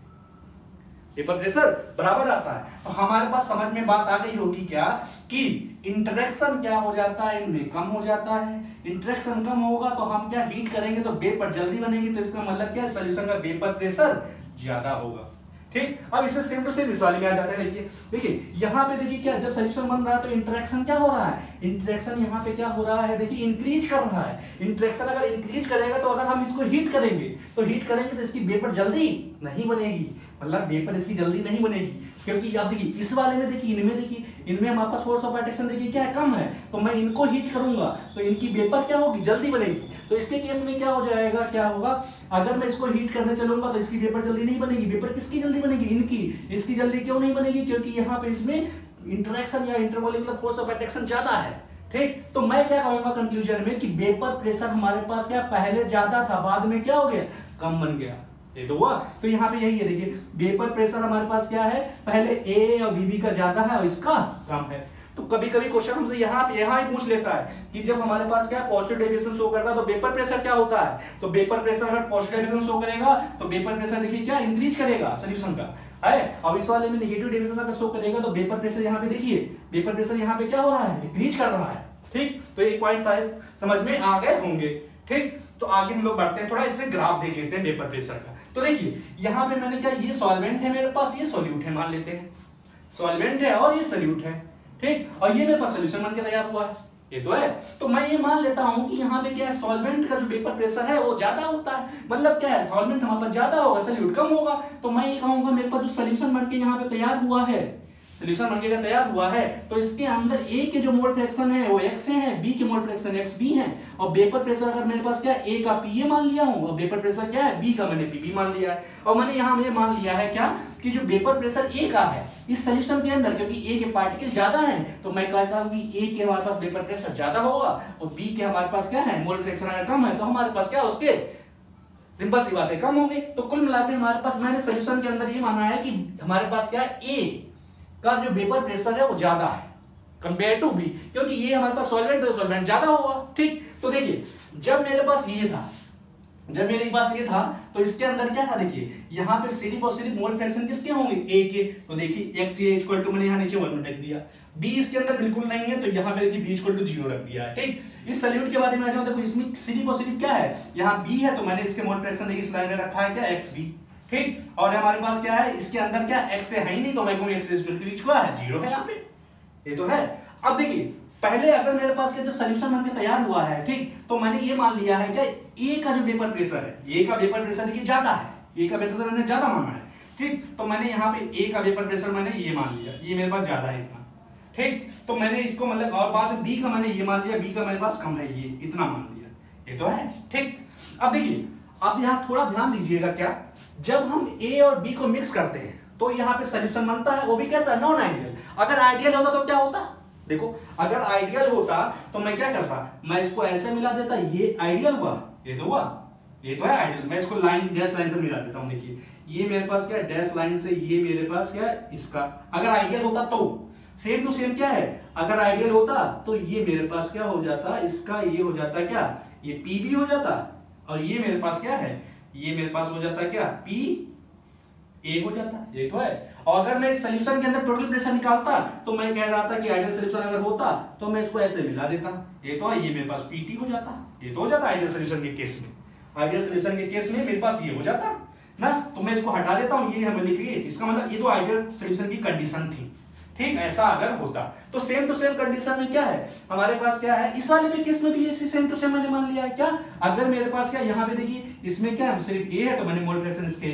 वेपर प्रेशर बराबर आता है। तो हमारे पास समझ में बात आ गई होगी क्या कि इंटरेक्शन क्या हो जाता है, इनमें कम हो जाता है। इंटरेक्शन कम होगा तो हम क्या हीट करेंगे तो वेपर जल्दी बनेगी, तो इसका मतलब क्या है सोल्यूशन का वेपर प्रेशर ज्यादा होगा, ठीक। अब इसमें सेम टू सेम इस वाले में आ जाता है। देखिए देखिए यहाँ पे देखिए क्या, जब सोल्यूशन बन रहा है तो इंटरेक्शन क्या हो रहा है, इंटरेक्शन यहाँ पे क्या हो रहा है, देखिए इंक्रीज कर रहा है। इंटरेक्शन अगर इंक्रीज करेगा तो अगर हम इसको हीट करेंगे तो हीट करेंगे तो इसकी वेपर जल्दी नहीं बनेगी, मतलब वेपर इसकी जल्दी नहीं बनेगी, क्योंकि आप देखिए इस वाले में देखिए, इनमें देखिए इनमें हमारे पास फोर्स ऑफ अट्रैक्शन देखिए क्या है, कम है। तो मैं इनको हीट करूंगा तो इनकी वेपर क्या होगी, जल्दी बनेगी। तो इसके केस में क्या हो जाएगा, क्या होगा अगर मैं इसको हीट करने चलूंगा तो इसकी वेपर जल्दी नहीं बनेगी। वेपर किसकी जल्दी बनेगी, इनकी। इसकी जल्दी क्यों नहीं बनेगी, क्योंकि यहाँ पे इसमें इंटरेक्शन या इंटरमोलिकुलर फोर्स ऑफ अट्रैक्शन ज्यादा है, ठीक। तो मैं क्या कहूंगा कंक्लूजन में कि वेपर प्रेशर हमारे पास क्या पहले ज्यादा था, बाद में क्या हो गया, कम बन गया, ये तो हुआ। तो यहाँ पे यही है, देखिए वेपर प्रेशर हमारे पास क्या है, पहले ए और बी बी का ज्यादा है और इसका कम है। तो कभी कभी क्वेश्चन हमसे यहाँ यहाँ ही पूछ लेता है कि जब हमारे पास क्या पॉजिटिव डेविएशन शो करता है तो वेपर प्रेशर क्या होता है, तो वेपर प्रेशर अगर पॉजिटिव डेविएशन शो करेगा तो वेपर प्रेशर देखिए क्या इंक्रीज करेगा सोल्यूशन का है, और इस वाले में नेगेटिव डेविएशन अगर शो करेगा तो वेपर प्रेशर यहाँ पे देखिए, वेपर प्रेशर यहाँ पे क्या हो रहा है, इंक्रीज कर रहा है, ठीक। तो ये पॉइंट शायद समझ में आ गए होंगे, ठीक। तो आगे हम लोग बढ़ते हैं, थोड़ा इसमें ग्राफ देख लेते हैं वेपर प्रेशर का। तो देखिए यहाँ पे मैंने क्या, ये सॉल्वेंट है मेरे पास, ये सोल्यूट है, मान लेते हैं सॉल्वेंट है और ये सोल्यूट है, ठीक। और ये मेरे पास सोल्यूशन बनके तैयार हुआ है, ये तो है। तो मैं ये मान लेता हूं कि यहाँ पे क्या है सॉल्वेंट का जो वेपर प्रेशर है वो ज्यादा होता है, मतलब क्या है सॉल्वेंट हमारे पास ज्यादा होगा, सोल्यूट कम होगा। तो मैं ये कहूंगा मेरे पास जो सोल्यूशन बनके यहाँ पे तैयार हुआ है, सोल्यूशन बनके तैयार हुआ है, तो इसके अंदर ए के जो मोल फ्रैक्शन है वो एक्स है, बी के मोल फ्रैक्शन एक्स बी है, और वेपर प्रेशर अगर मेरे पास क्या ए का पी ए मान लिया हूं और वेपर प्रेशर क्या है बी का मैंने पी बी मान लिया है, और मैंने यहाँ ये मान लिया है क्या कि जो वेपर प्रेशर ए का है इस सोल्यूशन के अंदर, क्योंकि ए के पार्टिकल ज्यादा है तो मैं कहता हूं कि ए के हमारे पास वेपर प्रेशर ज्यादा होगा और बी के हमारे पास क्या है मोल फ्रैक्शन अगर कम है तो हमारे पास क्या उसके सिंपल सी बात है कम होंगे। तो कुल मिलाकर हमारे पास मैंने सोल्यूशन के अंदर ये माना है कि हमारे पास क्या है ए का जो वेपर प्रेशर है वो ज्यादा है कंपेयर टू बी, क्योंकि ये हमारे पास सॉल्वेंट है, सॉल्वेंट ज्यादा होगा, ठीक। तो देखिए जब मेरे पास ये था, जब मेरे पास ये था तो इसके अंदर क्या था, देखिए यहाँ पे सिर्फ और सिर्फ मोल फ्रैक्शन किसके होंगे ए के, तो देखिए एक्स ये इक्वल टू मैंने यहाँ नीचे वन रख दिया, बी इसके अंदर बिल्कुल नहीं है तो यहाँ पे देखिए बी इक्वल टू जीरो रख दिया, ठीक। इस सोल्यूट के बारे में आ जाओ, देखो इसमें सिर्फ और सिर्फ क्या है यहाँ बी है तो मैंने इसके मोल फ्रैक्शन देखिए इस लाइन में रखा है क्या एक्स बी, ठीक। और हमारे पास क्या है इसके अंदर क्या एक्स है ही नहीं तो मैं कहूँ एक्स इक्वल टू इक्वल है जीरो है यहाँ पे, ये तो है। अब देखिए पहले अगर मेरे पास क्या जब सोल्यूशन बनकर तैयार हुआ है, ठीक, तो मैंने ये मान लिया है क्या ए का जो वेपर प्रेशर है, ए का वेपर प्रेशर देखिए ज्यादा है, ए का वेपर प्रेशर मैंने ज्यादा माना है, ठीक। तो मैंने यहाँ पे ए का वेपर प्रेशर मैंने ये मान लिया, ये मेरे पास ज्यादा है इतना, ठीक। तो मैंने इसको मतलब और बाद में बी का मैंने ये मान लिया, बी का मेरे पास कम है ये इतना मान लिया, ये तो है, ठीक। अब देखिए अब यहाँ थोड़ा ध्यान दीजिएगा क्या, जब हम ए और बी को मिक्स करते हैं तो यहाँ पे सोल्यूशन बनता है, वो भी कैसा नॉन आइडियल। अगर आइडियल होता तो क्या होता, देखो अगर आइडियल होता तो मैं क्या करता, मैं इसको ऐसे मिला देता, ये आइडियल हुआ, ये तो हुआ, ये तो है आइडियल। मैं इसको लाइन डैश लाइन से मिला देता हूं, देखिए ये मेरे पास क्या डैश लाइन से, ये मेरे पास क्या इसका अगर आइडियल होता तो सेम टू सेम क्या है, अगर आइडियल होता तो ये मेरे पास क्या हो जाता, इसका ये हो जाता क्या ये पी बी हो जाता, और ये मेरे पास क्या है ये मेरे पास हो जाता क्या पी ए हो जाता, ये तो है। और अगर मैं इस सोल्यूशन के अंदर टोटल प्रेशर निकालता तो मैं कह रहा था कि आइडियल सोल्यूशन अगर होता तो मैं इसको ऐसे मिला देता, ये तो है, ये मेरे पास पीटी हो जाता, ये तो हो जाता आइडियल सोल्यूशन के केस में, आइडियल सोल्यूशन के केस में मेरे पास ये हो जाता ना, तो मैं इसको हटा देता हूँ, ये हमें लिख रही है, इसका मतलब ये तो आइडियल सोल्यूशन की कंडीशन थी, ठीक। ऐसा अगर होता तो सेम टू सेम कंडीशन में क्या है हमारे पास क्या है इस वाले में केस में भी इसी सेम टू सेम मैंने मान लिया है क्या, अगर मेरे पास क्या यहाँ पे देखिए इसमें क्या है सिर्फ ए है तो मैंने मोल फ्रैक्शन इसके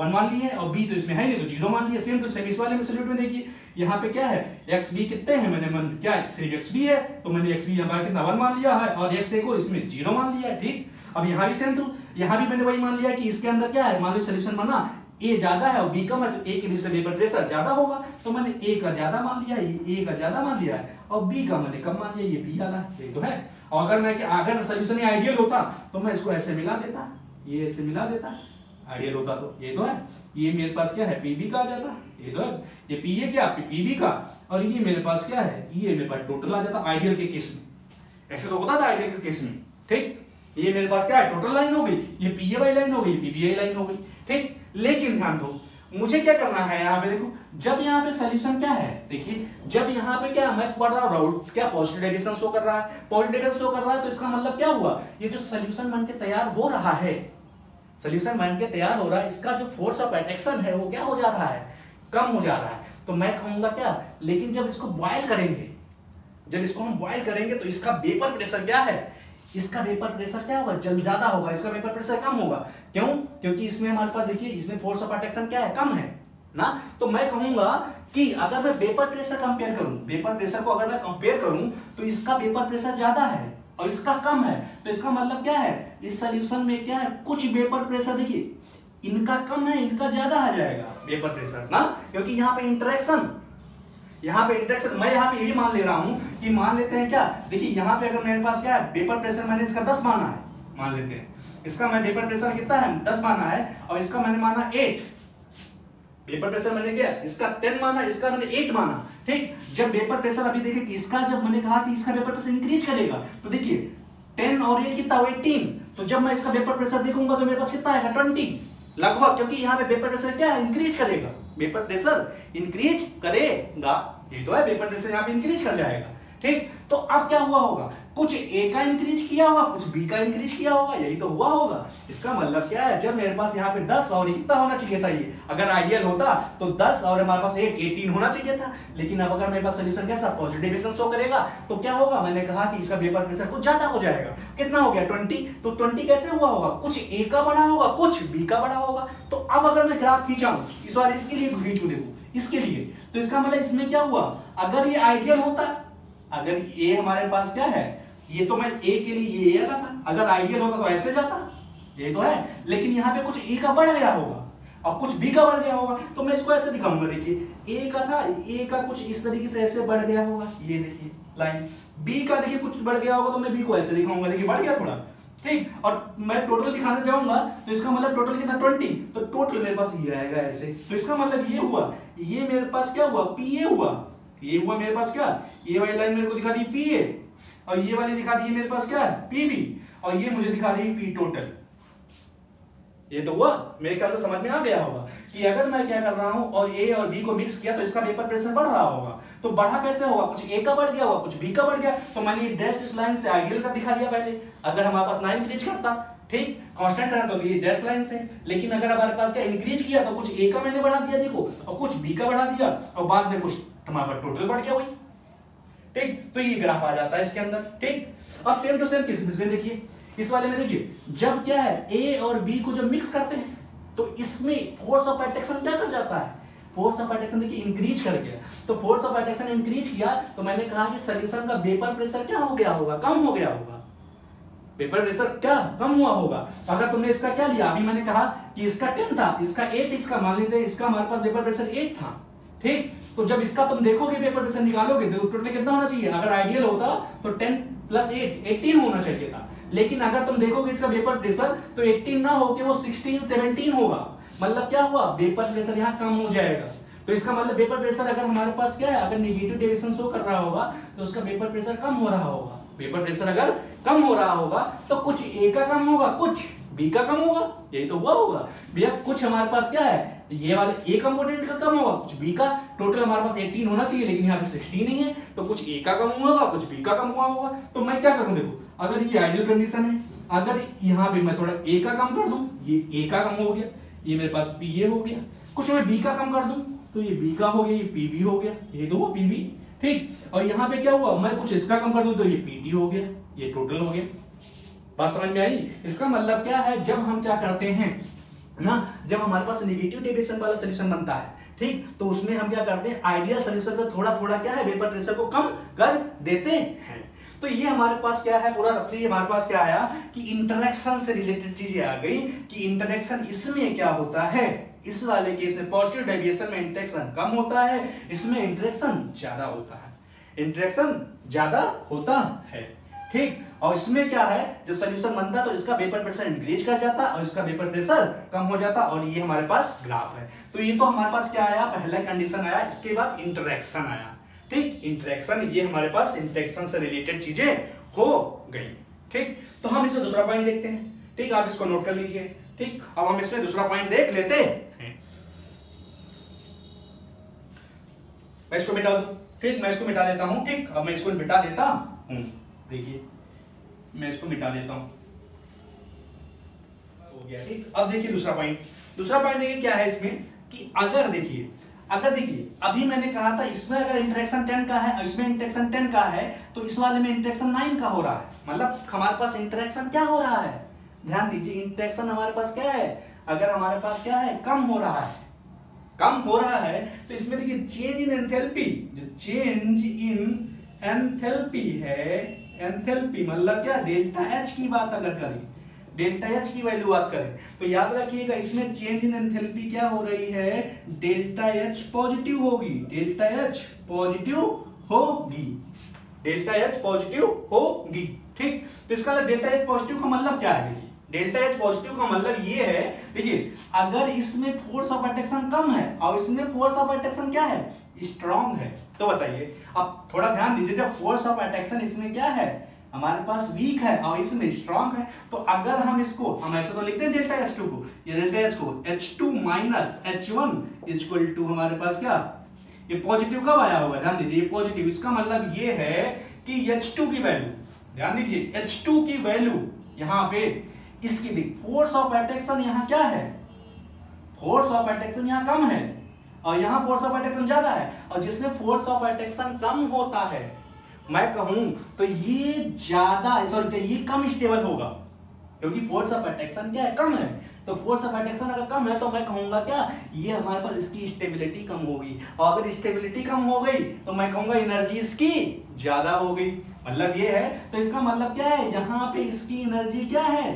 वन मान ली है, और बी तो इसमें है नहीं तो जीरो मान लिया, सेम टू सेम इस वाले में सोल्यूट में देखिए यहाँ पे क्या है एक्स बी कितने हैं मैंने मन क्या सिर्फ एक्स बी है तो मैंने एक्स बी हमारा कितना वन मान लिया है और एक्स ए को इसमें जीरो मान लिया है, ठीक। अब यहाँ भी सेम टू यहाँ भी मैंने वही मान लिया कि इसके अंदर क्या है मान लो सोल्यूशन बना ए ज्यादा है और बी कम है तो ए के हिस्से वेपर प्रेशर ज्यादा होगा तो मैंने ए का ज्यादा मान लिया, ये ए का ज्यादा मान लिया है और बी का मैंने कम मान लिया, ये बी वाला है, ये तो है। और अगर मैं अगर सोल्यूशन आइडियल होता तो मैं इसको ऐसे मिला देता, ये ऐसे मिला देता, आइडियल होता तो ये तो है, ये मेरे पास क्या है पीबी का आ जाता, ये तो है ये पी ए क्या पीबी का, और ये मेरे पास क्या है ये मेरे पास टोटल आ जाता आइडियल के केस में। ऐसे तो होता था आइडियल के केस में, ठीक। ये मेरे पास क्या है टोटल लाइन हो गई, ये पी ए वाई लाइन हो गई, पीबीआई लाइन हो गई, ठीक। लेकिन ध्यान दो मुझे क्या करना है, यहाँ पे देखो जब यहाँ पे सोल्यूशन क्या है, देखिए जब यहाँ पे क्या मैं पढ़ रहा हूँ राउट क्या पॉजिटिव डेविएशन शो कर रहा है, पॉजिटिव डेविएशन शो कर रहा है, तो इसका मतलब क्या हुआ ये जो सोल्यूशन बन के तैयार हो रहा है, सोल्यूशन बन के तैयार हो रहा है, इसका जो फोर्स ऑफ एट्रैक्शन है वो क्या हो जा रहा है कम हो जा रहा है। तो मैं कहूंगा क्या, लेकिन जब इसको बॉयल करेंगे, जब इसको हम बॉयल करेंगे तो इसका वेपर प्रेशर क्या है, इसका वेपर प्रेशर क्या होगा जल ज्यादा होगा, इसका वेपर प्रेशर कम होगा। क्यों? क्योंकि इसमें हमारे पास देखिए इसमें फोर्स ऑफ अट्रैक्शन क्या है कम है ना। तो मैं कहूंगा कि अगर मैं वेपर प्रेशर कंपेयर करूं, वेपर प्रेशर को अगर मैं कंपेयर करूं तो इसका वेपर प्रेशर ज्यादा है और इसका कम है। तो इसका मतलब क्या है इस सोल्यूशन में क्या है कुछ वेपर प्रेशर देखिए इनका कम है इनका ज्यादा आ जाएगा वेपर प्रेशर ना, क्योंकि यहाँ पे इंटरेक्शन यहाँ पे इंटरेक्शन मैं यहाँ पे ये भी मान ले रहा हूँ कि मान लेते हैं क्या, देखिए यहाँ पे अगर मेरे पास क्या है वेपर प्रेशर मैंने इसका दस माना है, मान लेते हैं इसका मैं वेपर प्रेशर कितना है दस माना है और इसका मैंने माना एट, वेपर प्रेशर मैंने क्या इसका टेन माना, इसका मैंने एट माना, ठीक। जब वेपर प्रेशर अभी देखिए इसका जब मैंने कहा कि इसका वेपर प्रेशर इंक्रीज करेगा तो देखिए टेन और एट कितना एटीन, तो जब मैं इसका वेपर प्रेशर देखूंगा तो मेरे पास कितना आएगा ट्वेंटी लगभग, क्योंकि यहाँ पे वेपर प्रेशर क्या है इंक्रीज करेगा, वेपर प्रेशर इंक्रीज करेगा, ये तो है वेपर प्रेशर यहाँ पे इंक्रीज कर जाएगा, ठीक। तो अब क्या हुआ होगा कुछ ए का इंक्रीज किया होगा कुछ बी का इंक्रीज किया होगा, यही तो हुआ होगा। इसका मतलब क्या है जब मेरे पास यहाँ पे दस और कितना होना चाहिए था, ये अगर आइडियल होता तो दस और हमारे पास एट एटीन होना चाहिए था, लेकिन अब अगर मेरे पास सोल्यूशन कैसा पॉजिटिव डेविएशन शो करेगा तो क्या होगा, मैंने कहा कि इसका वेपर प्रेशर कुछ ज्यादा हो जाएगा, कितना हो गया ट्वेंटी। तो ट्वेंटी कैसे हुआ होगा कुछ ए का बड़ा होगा कुछ बी का बड़ा होगा। तो अब अगर मैं ग्राफ खींचाऊँ इस बार इसके लिए खींचू देखो इसके लिए, तो इसका मतलब इसमें क्या हुआ अगर ये आइडियल होता, अगर ए हमारे पास क्या है ये तो मैं ए के लिए ये ए था, अगर आइडियल होता तो ऐसे जाता, ये तो है, लेकिन यहाँ पे कुछ ए का बढ़ गया होगा और कुछ बी का बढ़ गया होगा। तो मैं इसको ऐसे दिखाऊंगा, देखिए ए का था ए का कुछ इस तरीके से ऐसे बढ़ गया होगा, ये देखिए लाइन बी का देखिए कुछ बढ़ गया होगा, तो मैं बी को ऐसे दिखाऊंगा, देखिए बढ़ गया थोड़ा, ठीक। और मैं टोटल दिखाना चाहूंगा तो इसका मतलब टोटल कितना ट्वेंटी, तो टोटल मेरे पास ये आएगा ऐसे। तो इसका मतलब ये हुआ ये मेरे पास क्या हुआ पी ए हुआ, ये हुआ मेरे पास क्या ये वाली लाइन मेरे को दिखा दी पी ए और ये वाली दिखा दी मेरे पास क्या है पीबी और ये मुझे दिखा दी पी टोटल। ये तो हुआ मेरे ख्याल से समझ में आ गया होगा कि अगर मैं क्या कर रहा हूं और ए और बी को मिक्स किया तो इसका वेपर प्रेशर बढ़ रहा होगा। तो बढ़ा कैसे होगा कुछ ए का बढ़ गया होगा कुछ बी का बढ़ गया, तो मैंने डैश इस लाइन से आइडियल का दिखा दिया पहले, अगर हमारे पास नाइन इंक्रीज करता ठीक कांस्टेंट रहता तो ये डैश लाइन से, लेकिन अगर हमारे पास क्या इंक्रीज किया तो कुछ ए का मैंने बढ़ा दिया देखो और कुछ बी का बढ़ा दिया और बाद में कुछ हमारे पास टोटल बढ़ गया वही, ठीक। तो ये ग्राफ आ जाता है इसके अंदर, ठीक। अब सेम टू सेम किस में देखिए इस वाले में देखिए जब क्या है ए और बी को जब मिक्स करते हैं तो इसमें फोर्स ऑफ अट्रैक्शन क्या कर जाता है, फोर्स ऑफ अट्रैक्शन देखिए इंक्रीज कर गया। तो फोर्स ऑफ अट्रैक्शन इंक्रीज किया तो मैंने कहा कि सोल्यूशन का वेपर प्रेशर क्या हो गया होगा कम हो गया होगा, वेपर प्रेशर क्या कम हुआ होगा। अगर तुमने इसका क्या लिया, अभी मैंने कहा कि इसका टेन था इसका एट, इसका मान लेते इसका हमारे पास वेपर प्रेशर एट था, ठीक। तो जब इसका तुम देखोगे वेपर प्रेशर निकालोगे तो टोटल कितना होना चाहिए, अगर आइडियल होता तो टेन प्लस एट एटीन होना चाहिए था, लेकिन अगर तुम देखोगे इसका वेपर प्रेशर तो एटीन ना होके वो सिक्सटीन सेवनटीन होगा। मतलब क्या हुआ वेपर प्रेशर यहाँ कम हो जाएगा। तो इसका मतलब वेपर प्रेशर अगर हमारे पास क्या है अगर नेगेटिव डेविएशन शो कर रहा होगा तो उसका वेपर प्रेशर कम हो रहा होगा। वेपर प्रेशर अगर कम हो रहा होगा तो कुछ ए का कम होगा कुछ बी का कम होगा, यही तो हुआ होगा भैया। कुछ हमारे पास क्या है ये वाले ए कंपोनेंट का कम होगा कुछ बी का, टोटल हमारे पास अठारह होना चाहिए लेकिन यहाँ पे सोलह नहीं है, तो कुछ ए का कम हुआ होगा कुछ बी का कम हुआ होगा। तो मैं क्या करूँ देखो, अगर ये आइडियल कंडीशन है, अगर यहाँ पे मैं थोड़ा ए का कम कर दूं ये ए का कम हो गया, ये मेरे पास पी ए हो गया, कुछ मैं बी का कम कर दूं तो ये बी का हो गया, ये पी बी हो गया, ये तो वो पी बी, ठीक। और यहाँ पे क्या हुआ मैं कुछ इसका कम कर दूं तो ये पी टी हो गया, ये टोटल हो गया। बात समझ में आई। इसका मतलब क्या है जब हम क्या करते हैं ना, जब हमारे पास नेगेटिव डेविएशन वाला सोल्यूशन बनता है ठीक, तो उसमें हम क्या करते हैं आइडियल सोल्यूशन से थोड़ा थोड़ा क्या है वेपर प्रेशर को कम कर देते हैं। तो ये हमारे पास क्या है पूरा रफली हमारे पास क्या आया कि इंटरेक्शन से रिलेटेड चीजें आ गई कि इंटरेक्शन इसमें क्या होता है, इस वाले केस में पॉजिटिव डेविएशन में इंटरेक्शन कम होता है, इसमें इंटरेक्शन ज्यादा होता है, इंटरेक्शन ज्यादा होता है। ठीक। और इसमें क्या है, जब सोल्यूशन बनता तो इसका वेपर प्रेशर इंक्रीज कर जाता और इसका वेपर प्रेशर कम हो जाता, और ये हमारे पास ग्राफ है। तो ये तो हमारे पास क्या आया, पहला कंडीशन आया, इसके बाद इंटरेक्शन आया, ठीक। इंटरेक्शन, ये हमारे पास इंटरेक्शन से रिलेटेड चीजें हो गई, ठीक। तो हम इसमें दूसरा पॉइंट देखते हैं, ठीक। आप इसको नोट कर लीजिए, ठीक। अब हम इसमें दूसरा पॉइंट देख लेते हैं। मैं इसको मिटा दूं, ठीक। मैं इसको मिटा देता हूं, ठीक। अब मैं इसको मिटा देता हूं, देखिए मैं इसको मिटा देता हूं, हो गया, ठीक। अब देखिए दूसरा पॉइंट, दूसरा पॉइंट देखिए क्या है इसमें, कि अगर देखिए अगर देखिए अभी मैंने कहा था इसमें अगर इंटरेक्शन टेन का है, इसमें इंटरेक्शन टेन का है, तो इस वाले में इंटरेक्शन नाइन का हो रहा है, मतलब हमारे पास इंटरेक्शन क्या हो रहा है, ध्यान दीजिए, इंटरेक्शन हमारे पास क्या है, अगर हमारे पास क्या है, कम हो रहा है, कम हो रहा है। तो इसमें देखिए चेंज इन एंथेल्पी, जो चेंज इन एंथेल्पी है, एंथेल्पी मतलब क्या, डेल्टा एच की बात अगर करें, डेल्टा एच की वैल्यू बात करें, तो याद रखिएगा इसमें चेंज इन एंथेल्पी क्या हो रही है, डेल्टा एच पॉजिटिव होगी, डेल्टा एच पॉजिटिव होगी, डेल्टा एच पॉजिटिव होगी, ठीक। तो इसका डेल्टा एच पॉजिटिव का मतलब क्या है, देखिए डेल्टा एच पॉजिटिव का मतलब ये है, देखिए अगर इसमें फोर्स ऑफ अट्रैक्शन कम है और इसमें फोर्स ऑफ अट्रैक्शन क्या है, स्ट्रॉन्ग है, तो बताइए। अब थोड़ा ध्यान दीजिए, जब फोर्स ऑफ अट्रैक्शन इसमें क्या है, हमारे पास वीक है और इसमें स्ट्रांग है, तो अगर हम इसको हम ऐसा तो लिखते हैं डेल्टा एच टू को, ये डेल्टा एच को H two minus H one is equal to हमारे पास क्या, ये पॉजिटिव कब आया होगा, ध्यान दीजिए ये पॉजिटिव, इसका मतलब ये है कि एच टू की वैल्यू, ध्यान दीजिए एच टू की वैल्यू यहाँ पे इसकी देख, फोर्स ऑफ अट्रैक्शन यहाँ क्या है, फोर्स ऑफ अट्रैक्शन यहाँ कम है और यहाँ फोर्स ऑफ अट्रैक्शन ज्यादा है, और जिसमें फोर्स ऑफ अट्रैक्शन कम होता है, मैं कहूं तो ये ज्यादा सॉरी ये कम स्टेबल होगा, क्योंकि फोर्स ऑफ अट्रैक्शन क्या है, कम है, तो फोर्स ऑफ अट्रैक्शन अगर कम है तो मैं कहूंगा क्या, ये हमारे पास इसकी स्टेबिलिटी कम होगी, और अगर स्टेबिलिटी कम हो गई तो मैं कहूंगा एनर्जी इसकी ज्यादा हो गई, मतलब ये है। तो इसका मतलब क्या है, यहाँ पे इसकी एनर्जी क्या है,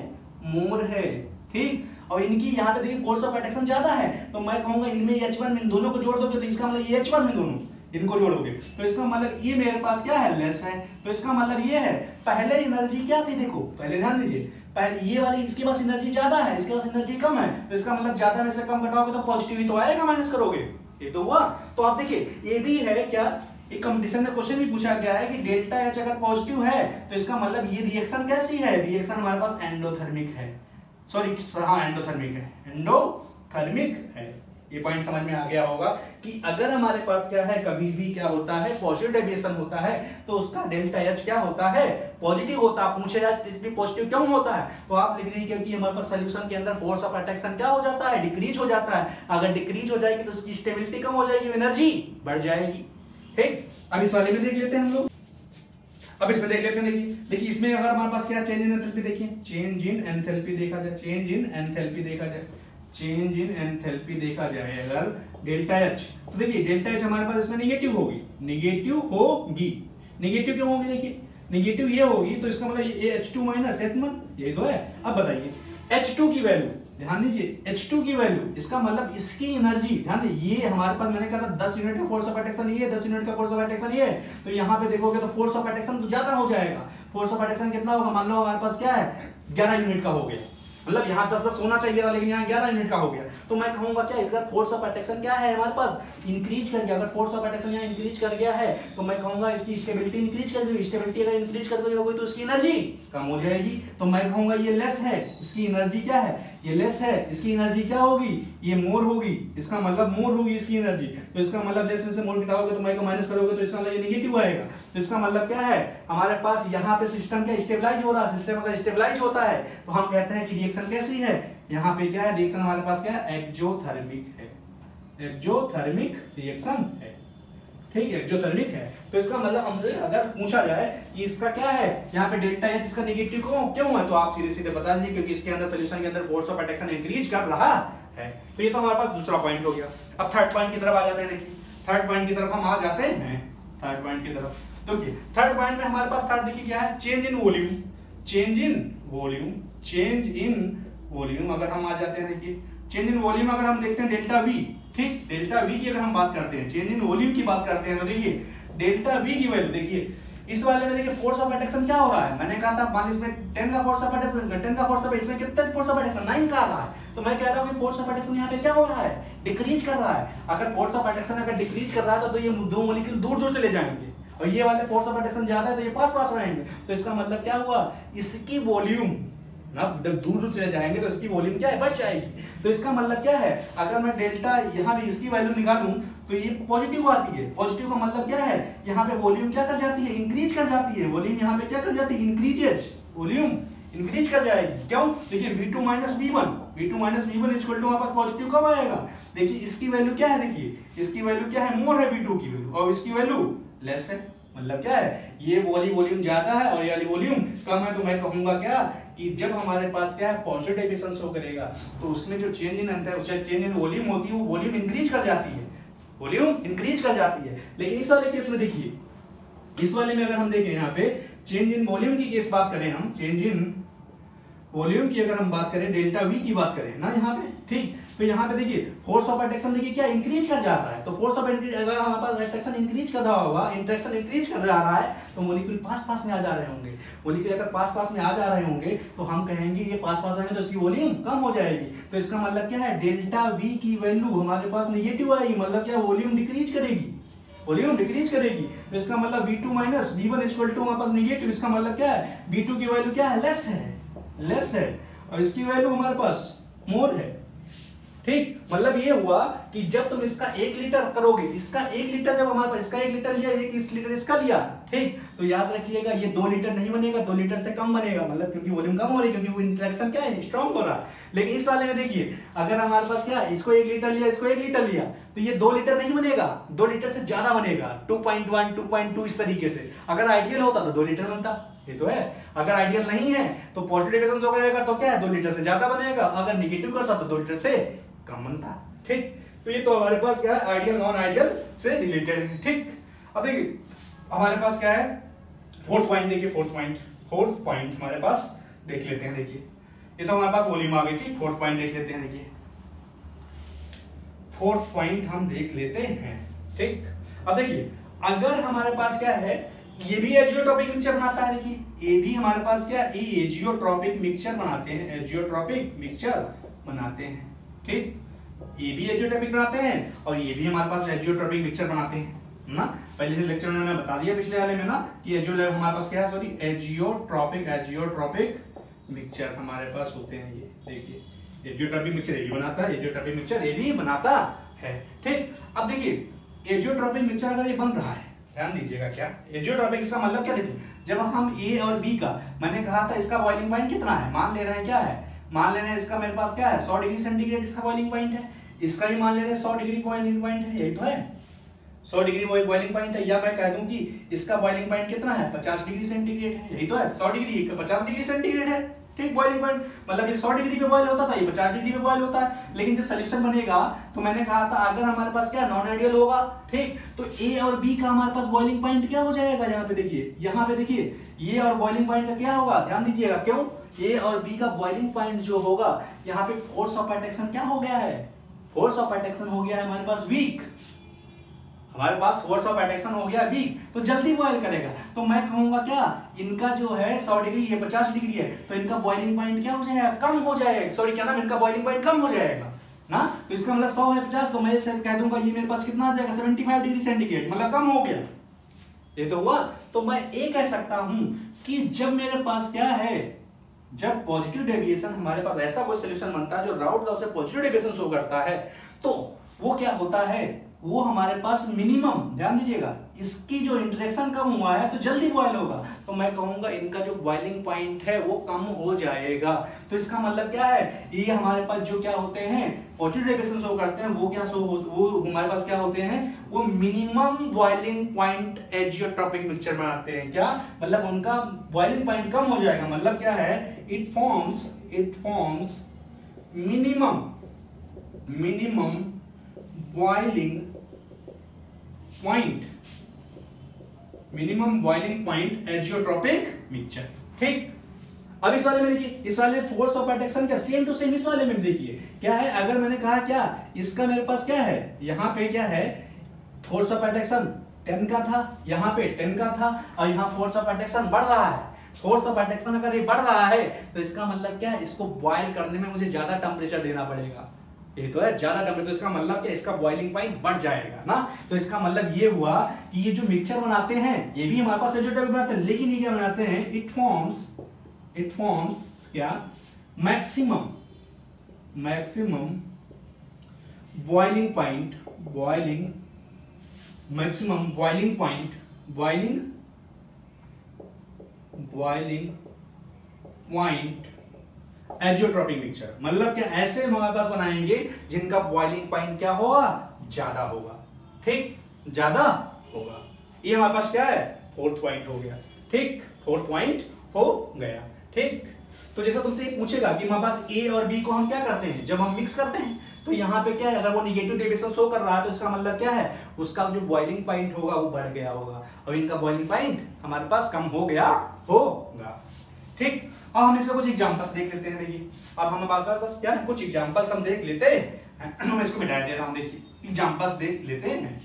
मोर है, ठीक। और इनकी यहाँ पे देखिए फोर्स ऑफ अट्रैक्शन ज्यादा है, तो मैं कहूंगा इनमें एच वन, इन दोनों को जोड़ दोगे तो इसका मतलब एच वन है, दोनों इनको जोड़ोगे तो इसका मतलब ये मेरे पास क्या है, लेस है। तो इसका मतलब ये है, पहले एनर्जी क्या थी, देखो पहले ध्यान दीजिए, पहले ये वाली इसके पास एनर्जी ज्यादा है, इसके पास एनर्जी कम है, तो इसका मतलब ज्यादा में से कम घटाओगे तो पॉजिटिव ही तो आएगा, माइनस करोगे, ये तो हुआ। तो आप देखिए ये भी है क्या, एक कंपटीशन में क्वेश्चन भी पूछा गया है कि डेल्टा एच अगर पॉजिटिव है तो इसका मतलब ये रिएक्शन कैसी है, रिएक्शन हमारे पास एंडोथर्मिक है, सॉरी हाँ एंडोथर्मिक है, एंडोथर्मिक है। ये पॉइंट समझ में आ गया होगा कि अगर हमारे पास क्या है, कभी भी क्या होता है, पॉजिटिव डेविएशन होता है, तो उसका डेल्टा एच क्या होता है, पॉजिटिव होता है। पूछे जाए पॉजिटिव क्यों होता है, तो आप लिख दीजिए क्योंकि हमारे पास सॉल्यूशन के अंदर फोर्स ऑफ अट्रैक्शन क्या हो जाता है, डिक्रीज हो जाता है। अगर डिक्रीज हो जाएगी तो उसकी स्टेबिलिटी कम हो जाएगी, एनर्जी बढ़ जाएगी, ठीक। अब इस वाले में देख लेते हैं हम लोग, अब इसमें देख लेते हैं, देखिए देखिए इसमें अगर हमारे पास क्या चेंज इन एंथेल्पी, देखिए चेंज इन एंथेल्पी देखा जाए, चेंज इन एंथेल्पी देखा जाए, चेंज इन एंथेल्पी देखा जाए अगर डेल्टा एच, तो देखिए डेल्टा एच हमारे पास इसमें नेगेटिव होगी, नेगेटिव होगी, नेगेटिव क्यों होगी, देखिए नेगेटिव ये होगी, तो इसका मतलब ये H two minus H one, यही तो है। अब बताइए एच टू की वैल्यू, ध्यान दीजिए एच टू की वैल्यू, इसका मतलब इसकी एनर्जी, ध्यान दीजिए ये हमारे पास मैंने कहा था दस यूनिट का फोर्स ऑफ अट्रैक्शन ये, दस यूनिट का फोर्स ऑफ अट्रैक्शन ये, तो यहाँ पे देखोगे तो फोर्स ऑफ अट्रैक्शन तो ज्यादा हो जाएगा, फोर्स ऑफ अट्रैक्शन कितना होगा, मान लो हमारे पास क्या है ग्यारह यूनिट का हो गया, मतलब यहाँ दस दस होना चाहिए था लेकिन यहाँ ग्यारह यूनिट का हो गया, तो मैं कहूंगा क्या इसका फोर्स ऑफ अट्रैक्शन क्या है हमारे पास इंक्रीज कर गया, अगर फोर्स ऑफ अट्रैक्शन यहाँ इंक्रीज कर गया है तो मैं कहूंगा इसकी स्टेबिलिटी इंक्रीज कर गई, स्टेबिलिटी अगर इंक्रीज कर गई होगी तो इसकी एनर्जी कम हो जाएगी, तो मैं कहूंगा ये लेस है, इसकी एनर्जी क्या है, ये लेस है, इसकी एनर्जी क्या होगी, ये मोर होगी, इसका मतलब मोर होगी इसकी एनर्जी, तो इसका मतलब लेस में से मोर घटाओगे तो मैं को माइनस करोगे तो इसका मतलब ये नेगेटिव आएगा। तो इसका मतलब क्या है, हमारे पास यहाँ पे सिस्टम क्या स्टेबलाइज हो रहा है, सिस्टम अगर स्टेबलाइज होता है तो हम कहते हैं कि रिएक्शन कैसी है, यहाँ पे क्या है रिएक्शन हमारे पास क्या है, एक्जोथर्मिक है, एक्जोथर्मिक रिएक्शन है, ठीक है एक्जोथर्मिक है। तो इसका मतलब हमसे अगर पूछा जाए कि इसका क्या है, यहाँ पे डेल्टा एच इसका नेगेटिव क्यों है, तो आप सीधे सीधे बता दीजिए क्योंकि इसके अंदर सॉल्यूशन के अंदर फोर्स ऑफ अट्रैक्शन इंक्रीज कर रहा है। तो ये तो हमारे पास दूसरा पॉइंट हो गया। अब थर्ड पॉइंट की तरफ आ जाते हैं, देखिए थर्ड पॉइंट की तरफ हम आ जाते हैं, थर्ड पॉइंट की तरफ देखिए, थर्ड पॉइंट में हमारे पास थर्ड देखिए क्या है, change in volume, change in volume, change in volume अगर हम आ जाते हैं, देखिए चेंज इन वॉल्यूम अगर हम देखते हैं डेल्टा वी, ठीक डेल्टा वी की अगर हम बात करते हैं, चेंज इन वॉल्यूम की बात करते हैं, तो देखिए डेल्टा वी की वैल्यू देखिए इस वाले में देखिए फोर्स ऑफ एडक्शन क्या हो रहा है, मैंने कहा था मान इसमें टेन का फोर्स ऑफ एडक्शन, इसमें टेन का फोर्स ऑफ एडक्शन, कितना फोर्स ऑफ एडक्शन नाइन का आ रहा है, तो मैं कह रहा हूं कि फोर्स ऑफ एडक्शन यहां पे क्या हो रहा है, डिक्रीज कर रहा है। अगर फोर्स ऑफ एडक्शन अगर डिक्रीज कर रहा है तो ये दो मॉलिक्यूल दूर दूर चले जाएंगे और ये वाले फोर्स ऑफ एडक्शन ज्यादा है तो ये पास पास रहेंगे। तो इसका मतलब क्या हुआ, इसकी वॉल्यूम अब जब दूर दूर चले जाएंगे तो इसकी वॉल्यूम क्या है, बढ़ जाएगी। तो इसका मतलब क्या है, अगर मैं डेल्टा यहाँ भी इसकी वैल्यू निकालूं तो ये पॉजिटिव आती है, पॉजिटिव का मतलब क्या है, यहाँ पे वॉल्यूम क्या कर जाती है, इंक्रीज कर जाती है, वॉल्यूम यहाँ पे क्या कर जाती है, इंक्रीजेज, वॉल्यूम इंक्रीज कर जाएगी। क्यों, देखिए v two minus v one, v two minus v one equal to हमारे पास पॉजिटिव कब आएगा, देखिए इसकी वैल्यू क्या है, देखिए इसकी वैल्यू क्या है, मोर है v टू की वैल्यू और इसकी वैल्यू लेस है, मतलब क्या है ये वाली वॉल्यूम ज्यादा है और ये वाली वॉल्यूम कम है। तो मैं कहूंगा क्या कि जब हमारे पास क्या है पॉजिटिव एमिशन शो करेगा तो उसमें जो change in change in volume होती है वो वॉल्यूम इंक्रीज कर जाती है, वॉल्यूम इंक्रीज कर जाती है। लेकिन इस वाले केस में देखिए, इस वाले में अगर हम देखें यहाँ पे चेंज इन वॉल्यूम की केस बात करें, हम चेंज इन वॉल्यूम की अगर हम बात करें, डेल्टा वी की बात करें ना यहाँ पे, ठीक, तो यहाँ पे देखिए फोर्स ऑफ अट्रैक्शन देखिए क्या इंक्रीज कर जा रहा है, तो फोर्स ऑफ अगर हमारे पास अट्रैक्शन इंक्रीज कर रहा होगा, इंट्रैक्शन इंक्रीज कर जा रहा है तो मॉलिक्यूल पास पास में आ जा रहे होंगे, मॉलिक्यूल अगर पास पास में आ जा रहे होंगे तो हम कहेंगे ये पास पास आएंगे तो इसकी वॉल्यूम कम हो जाएगी। तो इसका मतलब क्या है, डेल्टा वी की वैल्यू हमारे पास निगेटिव आएगी, मतलब क्या वॉल्यूम डिक्रीज करेगी, वॉल्यूम डिक्रीज करेगी। तो इसका मतलब V two minus V one equal to हमारे पास निगेटिव, इसका मतलब क्या है वी टू की वैल्यू क्या है, लेस है, लेस है और इसकी वैल्यू हमारे पास मोर है, ठीक। मतलब ये हुआ कि जब तुम इसका एक लीटर करोगे, इसका एक लीटर जब हमारे पास इसका एक लीटर लिया, एक इस लीटर इसका लिया, ठीक, तो याद रखिएगा ये दो लीटर नहीं बनेगा, दो लीटर से कम बनेगा, मतलब क्योंकि वॉल्यूम कम हो रही है, क्योंकि वो इंटरेक्शन क्या है स्ट्रांग हो रहा है। लेकिन इस वाले में देखिए अगर हमारे पास क्या इसको एक लीटर लिया, इसको एक लीटर लिया, तो ये दो लीटर नहीं बनेगा, दो लीटर से ज्यादा बनेगा, two point one two point two इस तरीके से। अगर आइडियल होता तो दो लीटर बनता, ये तो है। अगर आइडियल नहीं है तो पॉजिटिव एमिशन जो करेगा तो क्या है दो लीटर से ज्यादा बनेगा, अगर निगेटिव करता तो दो लीटर से कम बनता, ठीक। तो ये तो हमारे पास क्या है आइडियल नॉन आइडियल से रिलेटेड है, ठीक। अब देखिए हमारे पास क्या है फोर्थ पॉइंट, देखिए फोर्थ पॉइंट, फोर्थ पॉइंट हमारे पास देख लेते हैं। देखिए ये तो हमारे पास वॉल्यूम आ गई थी, फोर्थ पॉइंट देख लेते हैं। देखिए फोर्थ पॉइंट हम देख लेते हैं, ठीक। अब देखिए अगर हमारे पास क्या है ये भी एजियोट्रॉपिक मिक्सचर बनाता है, देखिए ये भी हमारे पास क्या है एजियोट्रॉपिक मिक्सचर बनाते हैं, एजियोट्रॉपिक मिक्सचर बनाते हैं, ठीक। ये भी एजियोट्रॉपिक बनाते हैं और ये भी हमारे पास एजियोट्रॉपिक मिक्सचर बनाते हैं ना। पहले से लेक्चर में मैंने बता दिया पिछले वाले में ना कि एजियो हमारे पास क्या है सॉरी एजियोट्रॉपिक एजियोट्रॉपिक मिक्सचर हमारे पास होते हैं। ये देखिए एजियोट्रॉपिक मिक्सचर ये भी बनाता है, एजियोट्रॉपिक मिक्सचर ये भी बनाता है, ठीक। अब देखिए एजियोट्रॉपिक मिक्सचर अगर ये बन रहा है, ध्यान दीजिएगा क्या एजियोट्रॉपिक इसका मतलब क्या, देखिए जब हम ए और बी का मैंने कहा था इसका बॉइलिंग पॉइंट कितना है, मान ले रहे हैं क्या है, मान ले रहे हैं इसका मेरे पास क्या है सौ डिग्री सेंटीग्रेड इसका बॉइलिंग पॉइंट है, इसका भी मान ले रहे हैं सौ डिग्री बॉइलिंग पॉइंट है, यही तो है सौ डिग्री बॉइलिंग पॉइंट है। या मैं कह दूं कि इसका बॉइलिंग पॉइंट कितना है पचास डिग्री सेंटीग्रेड है, यही तो है सौ डिग्री का पचास डिग्री सेंटीग्रेड है, ठीक। बॉइलिंग पॉइंट मतलब ये सौ डिग्री पे बॉयल होता था, ये पचास डिग्री पे बॉयल होता है। लेकिन जब सोल्यूशन बनेगा तो मैंने कहा था अगर हमारे पास क्या नॉन आइडियल होगा, ठीक, तो ए और बी का हमारे पास बॉइलिंग पॉइंट क्या हो जाएगा, यहाँ पे देखिए, यहाँ पे देखिए ये और बॉइलिंग पॉइंट का क्या होगा, ध्यान दीजिएगा क्यों ए और बी का बॉइलिंग पॉइंट जो होगा यहाँ पे फोर्स ऑफ अट्रैक्शन क्या हो गया है, फोर्स ऑफ अट्रैक्शन हो गया है हमारे पास वीक, हमारे पास फोर्स ऑफ एडक्शन हो गया वीक, तो जल्दी बॉयल करेगा। तो मैं कहूंगा क्या इनका जो है सौ डिग्री है पचास डिग्री है तो इनका बॉइलिंग पॉइंट क्या हो जाएगा, कम हो जाएगा, सॉरी क्या नाम इनका बॉइलिंग पॉइंट कम हो जाएगा ना। तो इसका मतलब सौ है पचास, तो मैं कह दूंगा ये मेरे पास कितना आ जाएगा सेवेंटी फाइव डिग्री सेंटीग्रेड, मतलब कम हो गया, ये तो हुआ। तो मैं ये कह सकता हूं कि जब मेरे पास क्या है जब पॉजिटिव डेविएशन हमारे पास ऐसा कोई सोल्यूशन बनता है जो राउट लॉ से पॉजिटिव डेविएशन शो करता है तो वो क्या होता है, वो हमारे पास मिनिमम, ध्यान दीजिएगा इसकी जो इंटरेक्शन कम हुआ है तो जल्दी बॉयल होगा, तो मैं कहूंगा इनका जो बॉइलिंग पॉइंट है वो कम हो जाएगा। तो इसका मतलब क्या है ये हमारे पास जो क्या होते हैं पॉजिटिव डेविएशन शो करते हैं वो क्या शो वो हमारे पास क्या होते हैं वो minimum boiling point एजियोट्रॉपिक मिक्सचर बनाते हैं। क्या मतलब उनका बॉइलिंग पॉइंट कम हो जाएगा, मतलब क्या है it forms it forms minimum minimum boiling point minimum boiling point एजियोट्रॉपिक मिक्सचर, ठीक। अब इस वाले में देखिए इस वाले फोर्स ऑफ अट्रैक्शन का सेम टू सेम इस वाले में देखिए क्या है, अगर मैंने कहा क्या इसका मेरे पास क्या है यहाँ पे क्या है फोर्स ऑफ अट्रैक्शन टेन का था, यहाँ पे टेन का था और यहाँ फोर्स ऑफ अट्रैक्शन बढ़ रहा है। फोर्स ऑफ अट्रैक्शन अगर ये बढ़ रहा है तो इसका मतलब क्या है, इसको बॉयल करने में मुझे ज्यादा टेम्परेचर देना पड़ेगा। ये तो है ज्यादा टेम्परेचर, तो इसका मतलब क्या, इसका बॉइलिंग पॉइंट बढ़ जाएगा ना। तो इसका मतलब ये हुआ कि ये जो मिक्सचर बनाते हैं ये भी हमारे पास एज़ोट्रोपिक बनाते हैं, लेकिन ये क्या बनाते हैं, इट फॉर्म्स इट फॉर्म्स क्या maximum maximum boiling point boiling maximum boiling point boiling boiling point azeotropic mixture. मतलब क्या, ऐसे हमारे पास बनाएंगे जिनका बॉइलिंग पॉइंट क्या होगा, ज्यादा होगा, ठीक, ज्यादा होगा। ये हमारे पास क्या है, फोर्थ पॉइंट हो गया, ठीक, फोर्थ पॉइंट हो गया, ठीक। तो जैसा तुमसे पूछेगा कि हमारे पास ए और बी को हम क्या करते हैं, जब हम मिक्स करते हैं तो यहाँ पे क्या है, अगर वो निगेटिव डेविएशन शो कर रहा है तो इसका मतलब क्या है, उसका जो बॉइलिंग पॉइंट होगा वो बढ़ गया होगा और इनका बॉइलिंग पॉइंट हमारे पास कम हो गया होगा, ठीक। अब हम इसका कुछ एग्जांपल्स देख लेते हैं। देखिए अब हमारे पास क्या है, कुछ एग्जांपल्स हम देख लेते हैं। मैं इसको मिटा दे रहा हूं, देखिए एग्जांपल्स देख लेते हैं।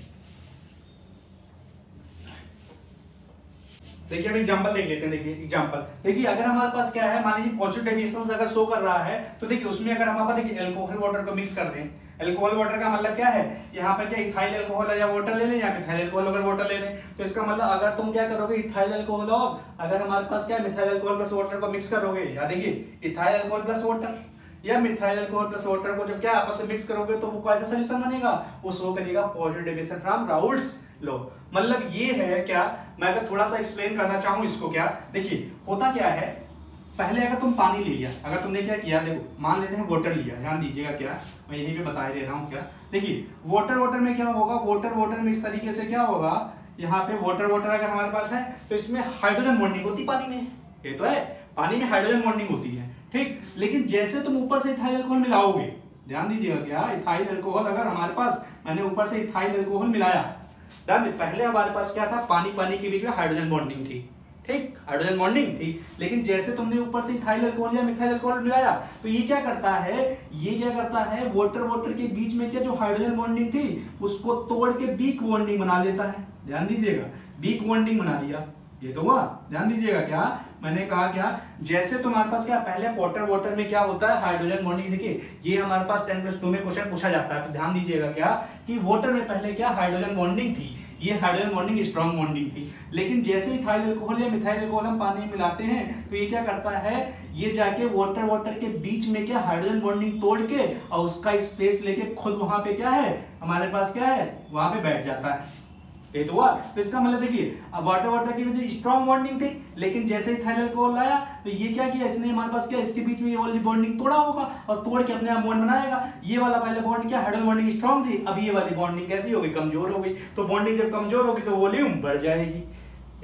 देखिए हम एग्जांपल देख लेते हैं। देखिए एग्जांपल, देखिए अगर हमारे पास क्या है, मान लीजिए पॉजिटिव डेविएशंस अगर शो कर रहा है तो देखिए उसमें अगर हमारे पास देखिए अल्कोहल वाटर को मिक्स कर दें। अल्कोहल वाटर का मतलब क्या है, यहाँ पे क्या इथाइल अल्कोहल या वाटर ले लें, यहाँ पे इथाइल अल्कोहल अगर वाटर ले लें तो इसका मतलब अगर तुम क्या करोगे, इथाइल अल्कोहल और अगर हमारे पास क्या है मिथाइल अल्कोहल प्लस वाटर को मिक्स करोगे, या देखिए इथाइल अल्कोहल प्लस वाटर या मिथाइल अल्कोहल प्लस वाटर को जब क्या आपस में मिक्स करोगे तो वो कैसा सॉल्यूशन बनेगा, वो शो करेगा positive deviation from Raoult's law. मतलब ये है क्या, मैं अगर थोड़ा सा एक्सप्लेन करना चाहूँ इसको, क्या देखिए होता क्या है, पहले अगर तुम पानी ले लिया, अगर तुमने क्या किया, देखो मान लेते हैं वाटर लिया, ध्यान दीजिएगा क्या, मैं यही पे बता दे रहा हूँ क्या, देखिए वाटर वाटर में क्या होगा, वाटर वाटर में इस तरीके से क्या होगा, यहाँ पे वाटर वाटर अगर हमारे पास है तो इसमें हाइड्रोजन बॉन्डिंग होती है पानी में, ये तो है पानी में हाइड्रोजन बॉन्डिंग होती है, ठीक। लेकिन जैसे तुम ऊपर से इथाइल अल्कोहल मिलाओगे, ध्यान दीजिएगा क्या, इथाइल अल्कोहल अगर हमारे पास, मैंने ऊपर से इथाइल अल्कोहल मिलाया, ध्यान, पहले हमारे पास क्या था, पानी पानी के बीच में हाइड्रोजन बॉन्डिंग थी, ठीक, हाइड्रोजन बॉन्डिंग थी। लेकिन जैसे तुमने ऊपर से इथाइल अल्कोहल या मिथाइल अल्कोहल मिलाया तो ये क्या करता है, ये क्या करता है, वाटर वाटर के बीच में क्या जो हाइड्रोजन बॉन्डिंग थी उसको तोड़ के वीक बॉन्डिंग बना देता है। ध्यान दीजिएगा, वीक बॉन्डिंग बना दिया, ये तो हुआ। ध्यान दीजिएगा क्या, मैंने कहा क्या, जैसे तुम्हारे पास क्या पहले वाटर वाटर में क्या होता है, हाइड्रोजन बॉन्डिंग। देखिए ये हमारे पास टेन प्लस टू में क्वेश्चन पूछा जाता है, तो ध्यान दीजिएगा क्या कि वाटर में पहले क्या हाइड्रोजन बॉन्डिंग थी, ये हाइड्रोजन बॉन्डिंग स्ट्रांग बॉन्डिंग थी। लेकिन जैसे ही इथाइल अल्कोहल या मिथाइल अल्कोहल हम पानी में मिलाते हैं तो ये क्या करता है, ये जाके वाटर वाटर के बीच में क्या हाइड्रोजन बॉन्डिंग तोड़ के और उसका स्पेस लेके खुद वहां पे क्या है, हमारे पास क्या है, वहां पे बैठ जाता है। ये तो हुआ। तो इसका मतलब देखिए अब वाटर वाटर के बीच स्ट्रॉन्ग बॉन्डिंग थी, लेकिन जैसे ही इथाइल अल्कोहल लाया तो ये क्या किया, इसने हमारे पास क्या इसके बीच में ये वाली बॉन्डिंग तोड़ा होगा और तोड़ के अपने आप बॉन्ड बनाएगा। ये वाला पहले बॉन्ड क्या हाइड्रोजन बॉन्डिंग स्ट्रॉन्ग थी, अब ये वाली बॉन्डिंग कैसी हो गई, कमजोर हो गई। तो बॉन्डिंग जब कमजोर होगी तो वॉल्यूम बढ़ जाएगी,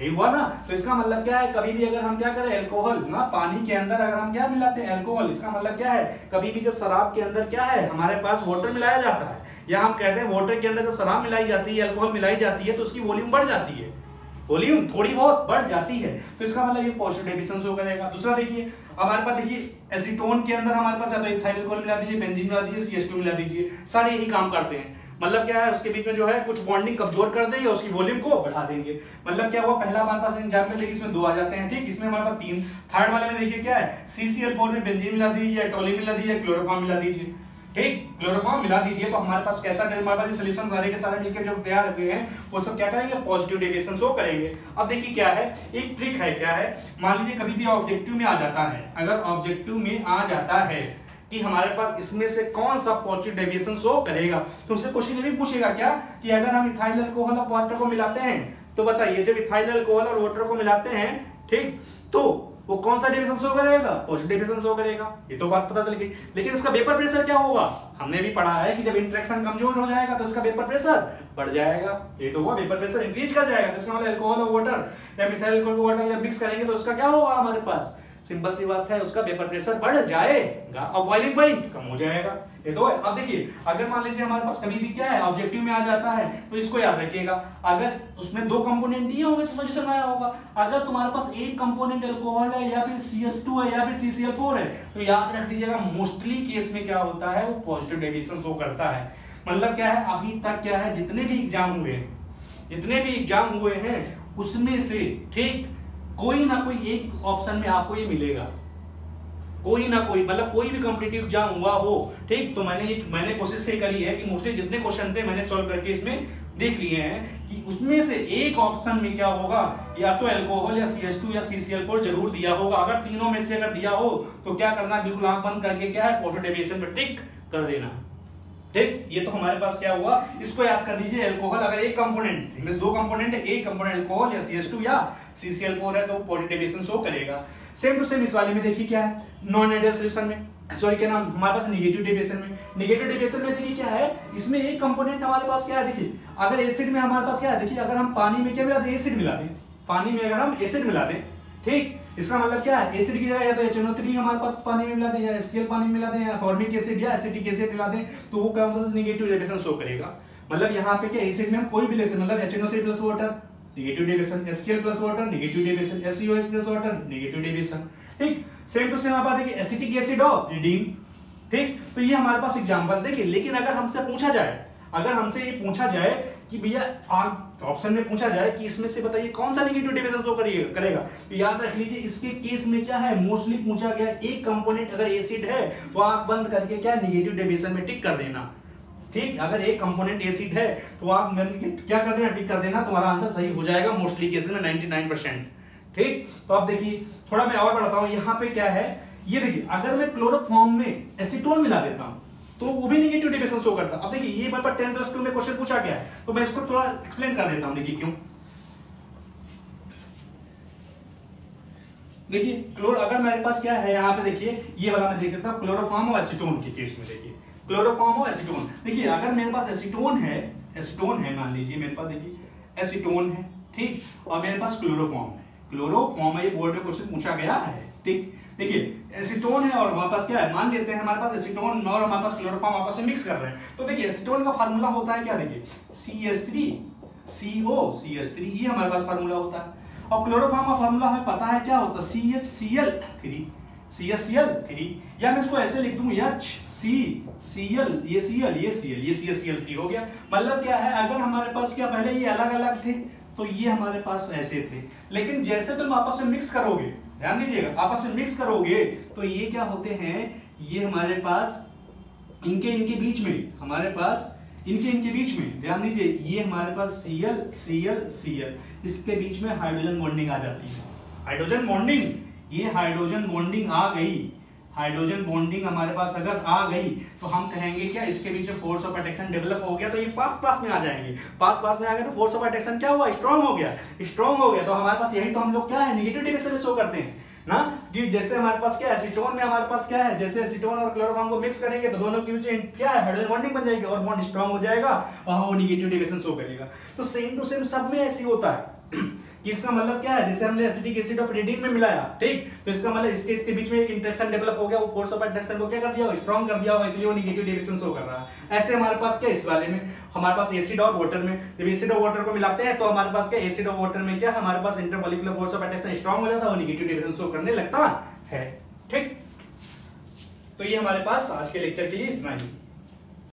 यही हुआ ना। तो इसका मतलब क्या है, कभी भी अगर हम क्या करें अल्कोहल ना पानी के अंदर अगर हम क्या मिलाते हैं अल्कोहल, इसका मतलब क्या है, कभी भी जब शराब के अंदर क्या है हमारे पास वाटर मिलाया जाता है, या हम कहते हैं वाटर के अंदर जब शराब मिलाई जाती है, अल्कोहल मिलाई जाती है, तो उसकी वॉल्यूम बढ़ जाती है, वॉल्यूम थोड़ी बहुत बढ़ जाती है। तो इसका मतलब ये पॉजिटिव डेविएशन शो करेगा। दूसरा देखिए हमारे पास, देखिए एसीटोन के अंदर हमारे पास या तो इथाइल अल्कोहल मिला दीजिए, बेंजीन मिला दीजिए, सी एच टू मिला दीजिए, सारे यही काम करते हैं। मतलब क्या है उसके बीच में जो है कुछ बॉन्डिंग कमजोर कर देंगे, उसकी वॉल्यूम को बढ़ा देंगे। मतलब क्या हुआ, पहला हमारे पास एग्जाम्पल देखिए इसमें दो आ जाते हैं, ठीक, इसमें हमारे पास तीन। थर्ड वाले में देखिए क्या है, सी सी एल फोर में बेंजीन मिला दीजिए, टोली मिला दीजिए, क्लोरोफॉर्म मिला दीजिए, ठीक, क्लोरोफॉर्म मिला दीजिए। तो हमारे पास कैसा, हमारे पास ये सॉल्यूशन सारे के सारे मिलकर जो तैयार हुए हैं वो सब क्या करेंगे, पॉजिटिव डेविएशन शो करेंगे। अब देखिए क्या है, एक ट्रिक है, क्या है, मान लीजिए कभी भी ऑब्जेक्टिव में आ जाता है, अगर ऑब्जेक्टिव में आ जाता है कि हमारे पास इसमें से कौन सा पॉजिटिव डेविएशन शो करेगा, तुमसे क्वेश्चन ये भी पूछेगा क्या कि अगर हम इथाइल अल्कोहल और वाटर को मिलाते हैं तो बताइए जब इथाइल अल्कोहल और वाटर को मिलाते हैं, ठीक, तो वो कौन सा डेविएशन शो करेगा, पॉजिटिव डेविएशन शो करेगा। ये तो बात पता चल गई, लेकिन उसका वेपर प्रेशर क्या होगा, हमने भी पढ़ा है कि जब इंटरेक्शन कमजोर हो जाएगा तो इसका वेपर प्रेशर बढ़ जाएगा। ये तो हुआ, वेपर प्रेशर इंक्रीज कर जाएगा। तो इसका मतलब अल्कोहल और वाटर या मिथाइल अल्कोहल को वाटर जब मिक्स करेंगे तो उसका क्या होगा, हमारे पास सिंपल सी बात है, उसका वेपर प्रेशर बढ़ जाएगा और बॉइलिंग पॉइंट कम हो जाएगा। ये तो है। अब देखिए अगर मान लीजिए हमारे पास कभी भी क्या है ऑब्जेक्टिव में आ जाता है तो इसको याद रखिएगा, अगर उसमें दो कंपोनेंट दिए होंगे तो सॉल्यूशन आया होगा। अगर तुम्हारे पास एक कंपोनेंट अल्कोहल है या फिर सी एच टू है या फिर सी सी एल फोर है तो याद रख दीजिएगा मोस्टली केस में क्या होता है, वो पॉजिटिव डेविएशन शो करता है। मतलब क्या है, अभी तक क्या है जितने भी एग्जाम हुए जितने भी एग्जाम हुए हैं उसमें से ठीक कोई ना कोई एक ऑप्शन में आपको ये मिलेगा, कोई ना कोई, मतलब कोई भी कॉम्पिटिटिव एग्जाम हुआ हो ठीक। तो मैंने एक मैंने कोशिश ये करी है कि मोस्टली जितने क्वेश्चन थे मैंने सॉल्व करके इसमें देख लिए हैं कि उसमें से एक ऑप्शन में क्या होगा, या तो एल्कोहल या सी एच टू या सी सी एल फोर जरूर दिया होगा। अगर तीनों में से अगर दिया हो तो क्या करना, बिल्कुल आंख बंद करके क्या है पोर्ट्रेट डेविएशन पे टिक कर देना ठीक। ये तो हमारे पास क्या हुआ, इसको याद कर लीजिए। एल्कोहल अगर एक कंपोनेंट, दो कंपोनेंट है, एक कंपोनेंट एल्कोहल या सी एच टू या सी सी एल फोर है तो पोर्ट्रेट डेविएशन शो करेगा। सेम टू सेम इस वाले में देखिए क्या है, नॉन आइडियल सॉल्यूशन में सॉरी क्या नाम हमारे पास नेगेटिव डेविएशन में नेगेटिव डेविएशन में देखिए क्या है, इसमें एक कंपोनेंट हमारे पास क्या है, देखिए अगर एसिड में हमारे पास क्या है, देखिए अगर हम पानी में क्या मिला दें, एसिड मिला दें, पानी में अगर हम एसिड मिला दें ठीक, इसका मतलब क्या है एसिड की जगह या तो एच एन ओ थ्री हमारे पास पानी में मिला दें या एच सी एल पानी में मिला दें या फॉर्मिक एसिड या एसिटिक एसिड मिला दें तो वो कौन सा नेगेटिव डेविएशन शो करेगा। मतलब यहाँ पे क्या एसिड में हम कोई भी ले सकते, मतलब H N O three plus water negative deviation, H C L plus water negative deviation, H C O H plus water negative deviation ठीक। सेम टू सेम आप देखिए एसिटिक एसिड और रिडीम ठीक। तो ये हमारे पास एग्जांपल देखिए। लेकिन अगर हमसे पूछा जाए, अगर हमसे ये पूछा जाए कि भैया ऑप्शन में पूछा जाए कि इसमें से बताइए कौन सा नेगेटिव डेविएशन शो करेगा, तो याद रख लीजिए इसके केस में क्या है मोस्टली पूछा गया एक कंपोनेंट अगर एसिड है तो आंख बंद करके क्या नेगेटिव डेविएशन में टिक कर देना ठीक। अगर एक कंपोनेंट एसिड है तो आप क्या कर देना टिक कर देना, तुम्हारा आंसर सही हो जाएगा मोस्टली केसेस में निन्यानवे परसेंट ठीक। तो आप देखिए थोड़ा मैं और बढ़ाता हूँ, यहाँ पे क्या है ये देखिए, अगर मैं क्लोरोफॉर्म में एसीटोन मिला देता हूँ तो वो भी नेगेटिव डेविएशन शो करता है। अब देखिए ये मेरे पास टेन प्लस टू में क्वेश्चन पूछा गया है तो मैं इसको थोड़ा एक्सप्लेन कर देता हूँ। देखिए क्यों, देखिए क्लोर अगर मेरे पास क्या है, यहाँ पे देखिए ये वाला मैं देख लेता हूँ क्लोरोफॉर्म और एसीटोन के केस में। देखिए क्लोरोफॉर्म और एसीटोन, देखिए अगर मेरे पास एसीटोन है, एसीटोन है मान लीजिए मेरे पास, देखिए एसीटोन है ठीक, और मेरे पास क्लोरोफॉर्म है, क्लोरोफॉर्म है ये बोर्ड में क्वेश्चन पूछा गया है ठीक। देखिए एसीटोन है और हमारे पास क्या है, मान लेते हैं हमारे पास एसीटोन और हमारे पास क्लोरोफॉर्म आपस में मिक्स कर रहे हैं। तो देखिए एसीटोन का फार्मूला होता है क्या, देखिए C H three C O C H three, ये हमारे पास फार्मूला होता है। और क्लोरोफॉर्म का फार्मूला हमें पता है क्या होता है, C H C L three C H C L three, या मैं इसको ऐसे लिख दूं एच सी सी एल ये सी एल ये सी एल ये C H C L three हो गया। मतलब क्या है अगर हमारे पास क्या पहले ये अलग अलग थे तो ये हमारे पास ऐसे थे, लेकिन जैसे तुम आपस में मिक्स करोगे, ध्यान दीजिएगा आपस में मिक्स करोगे तो ये क्या होते हैं, ये हमारे पास इनके इनके बीच में हमारे पास इनके इनके बीच में ध्यान दीजिए ये हमारे पास C L C L C L, इसके बीच में हाइड्रोजन बॉन्डिंग आ जाती है। हाइड्रोजन बॉन्डिंग ये हाइड्रोजन बॉन्डिंग आ गई, हाइड्रोजन बॉन्डिंग हमारे पास अगर आ गई तो हम कहेंगे क्या इसके बीच में फोर्स ऑफ अट्रैक्शन डेवलप हो गया, तो ये पास पास में आ जाएंगे, पास पास में आ गए तो फोर्स ऑफ अट्रैक्शन क्या हुआ स्ट्रांग हो गया, स्ट्रांग हो गया तो हमारे पास यही तो हम लोग क्या है नेगेटिव डेविएशन शो करते हैं ना। जैसे हमारे पास क्या है एसीटोन में हमारे पास क्या है, जैसे एसीटोन और क्लोरोफॉर्म को मिक्स करेंगे तो दोनों के बीच क्या है हाइड्रोजन बॉन्डिंग बन जाएगी और बॉन्ड स्ट्रांग हो जाएगा और वो नेगेटिव डेविएशन शो करेगा। तो सेम टू सेम सब में ऐसे होता है कि इसका मतलब क्या है, जैसे हमने एसिटिक एसिड और प्रीडीन में मिलाया ठीक, तो इसका मतलब इसके इसके बीच में एक इंटरेक्शन डेवलप हो गया, वो फोर्स ऑफ अट्रैक्शन को क्या कर दिया स्ट्रांग कर दिया, इसलिए वो नेगेटिव डेविएशन शो कर रहा है। ऐसे हमारे पास क्या इस वाले में हमारे पास एसिड और वाटर में, जब एसिड और वाटर को मिलाते हैं तो हमारे पास क्या एसिड और वाटर में क्या हमारे पास intermolecular force of attraction strong हो जाता है, वो नेगेटिव डेविएशन शो करने लगता है ठीक। तो ये हमारे पास आज के लेक्चर के लिए इतना ही।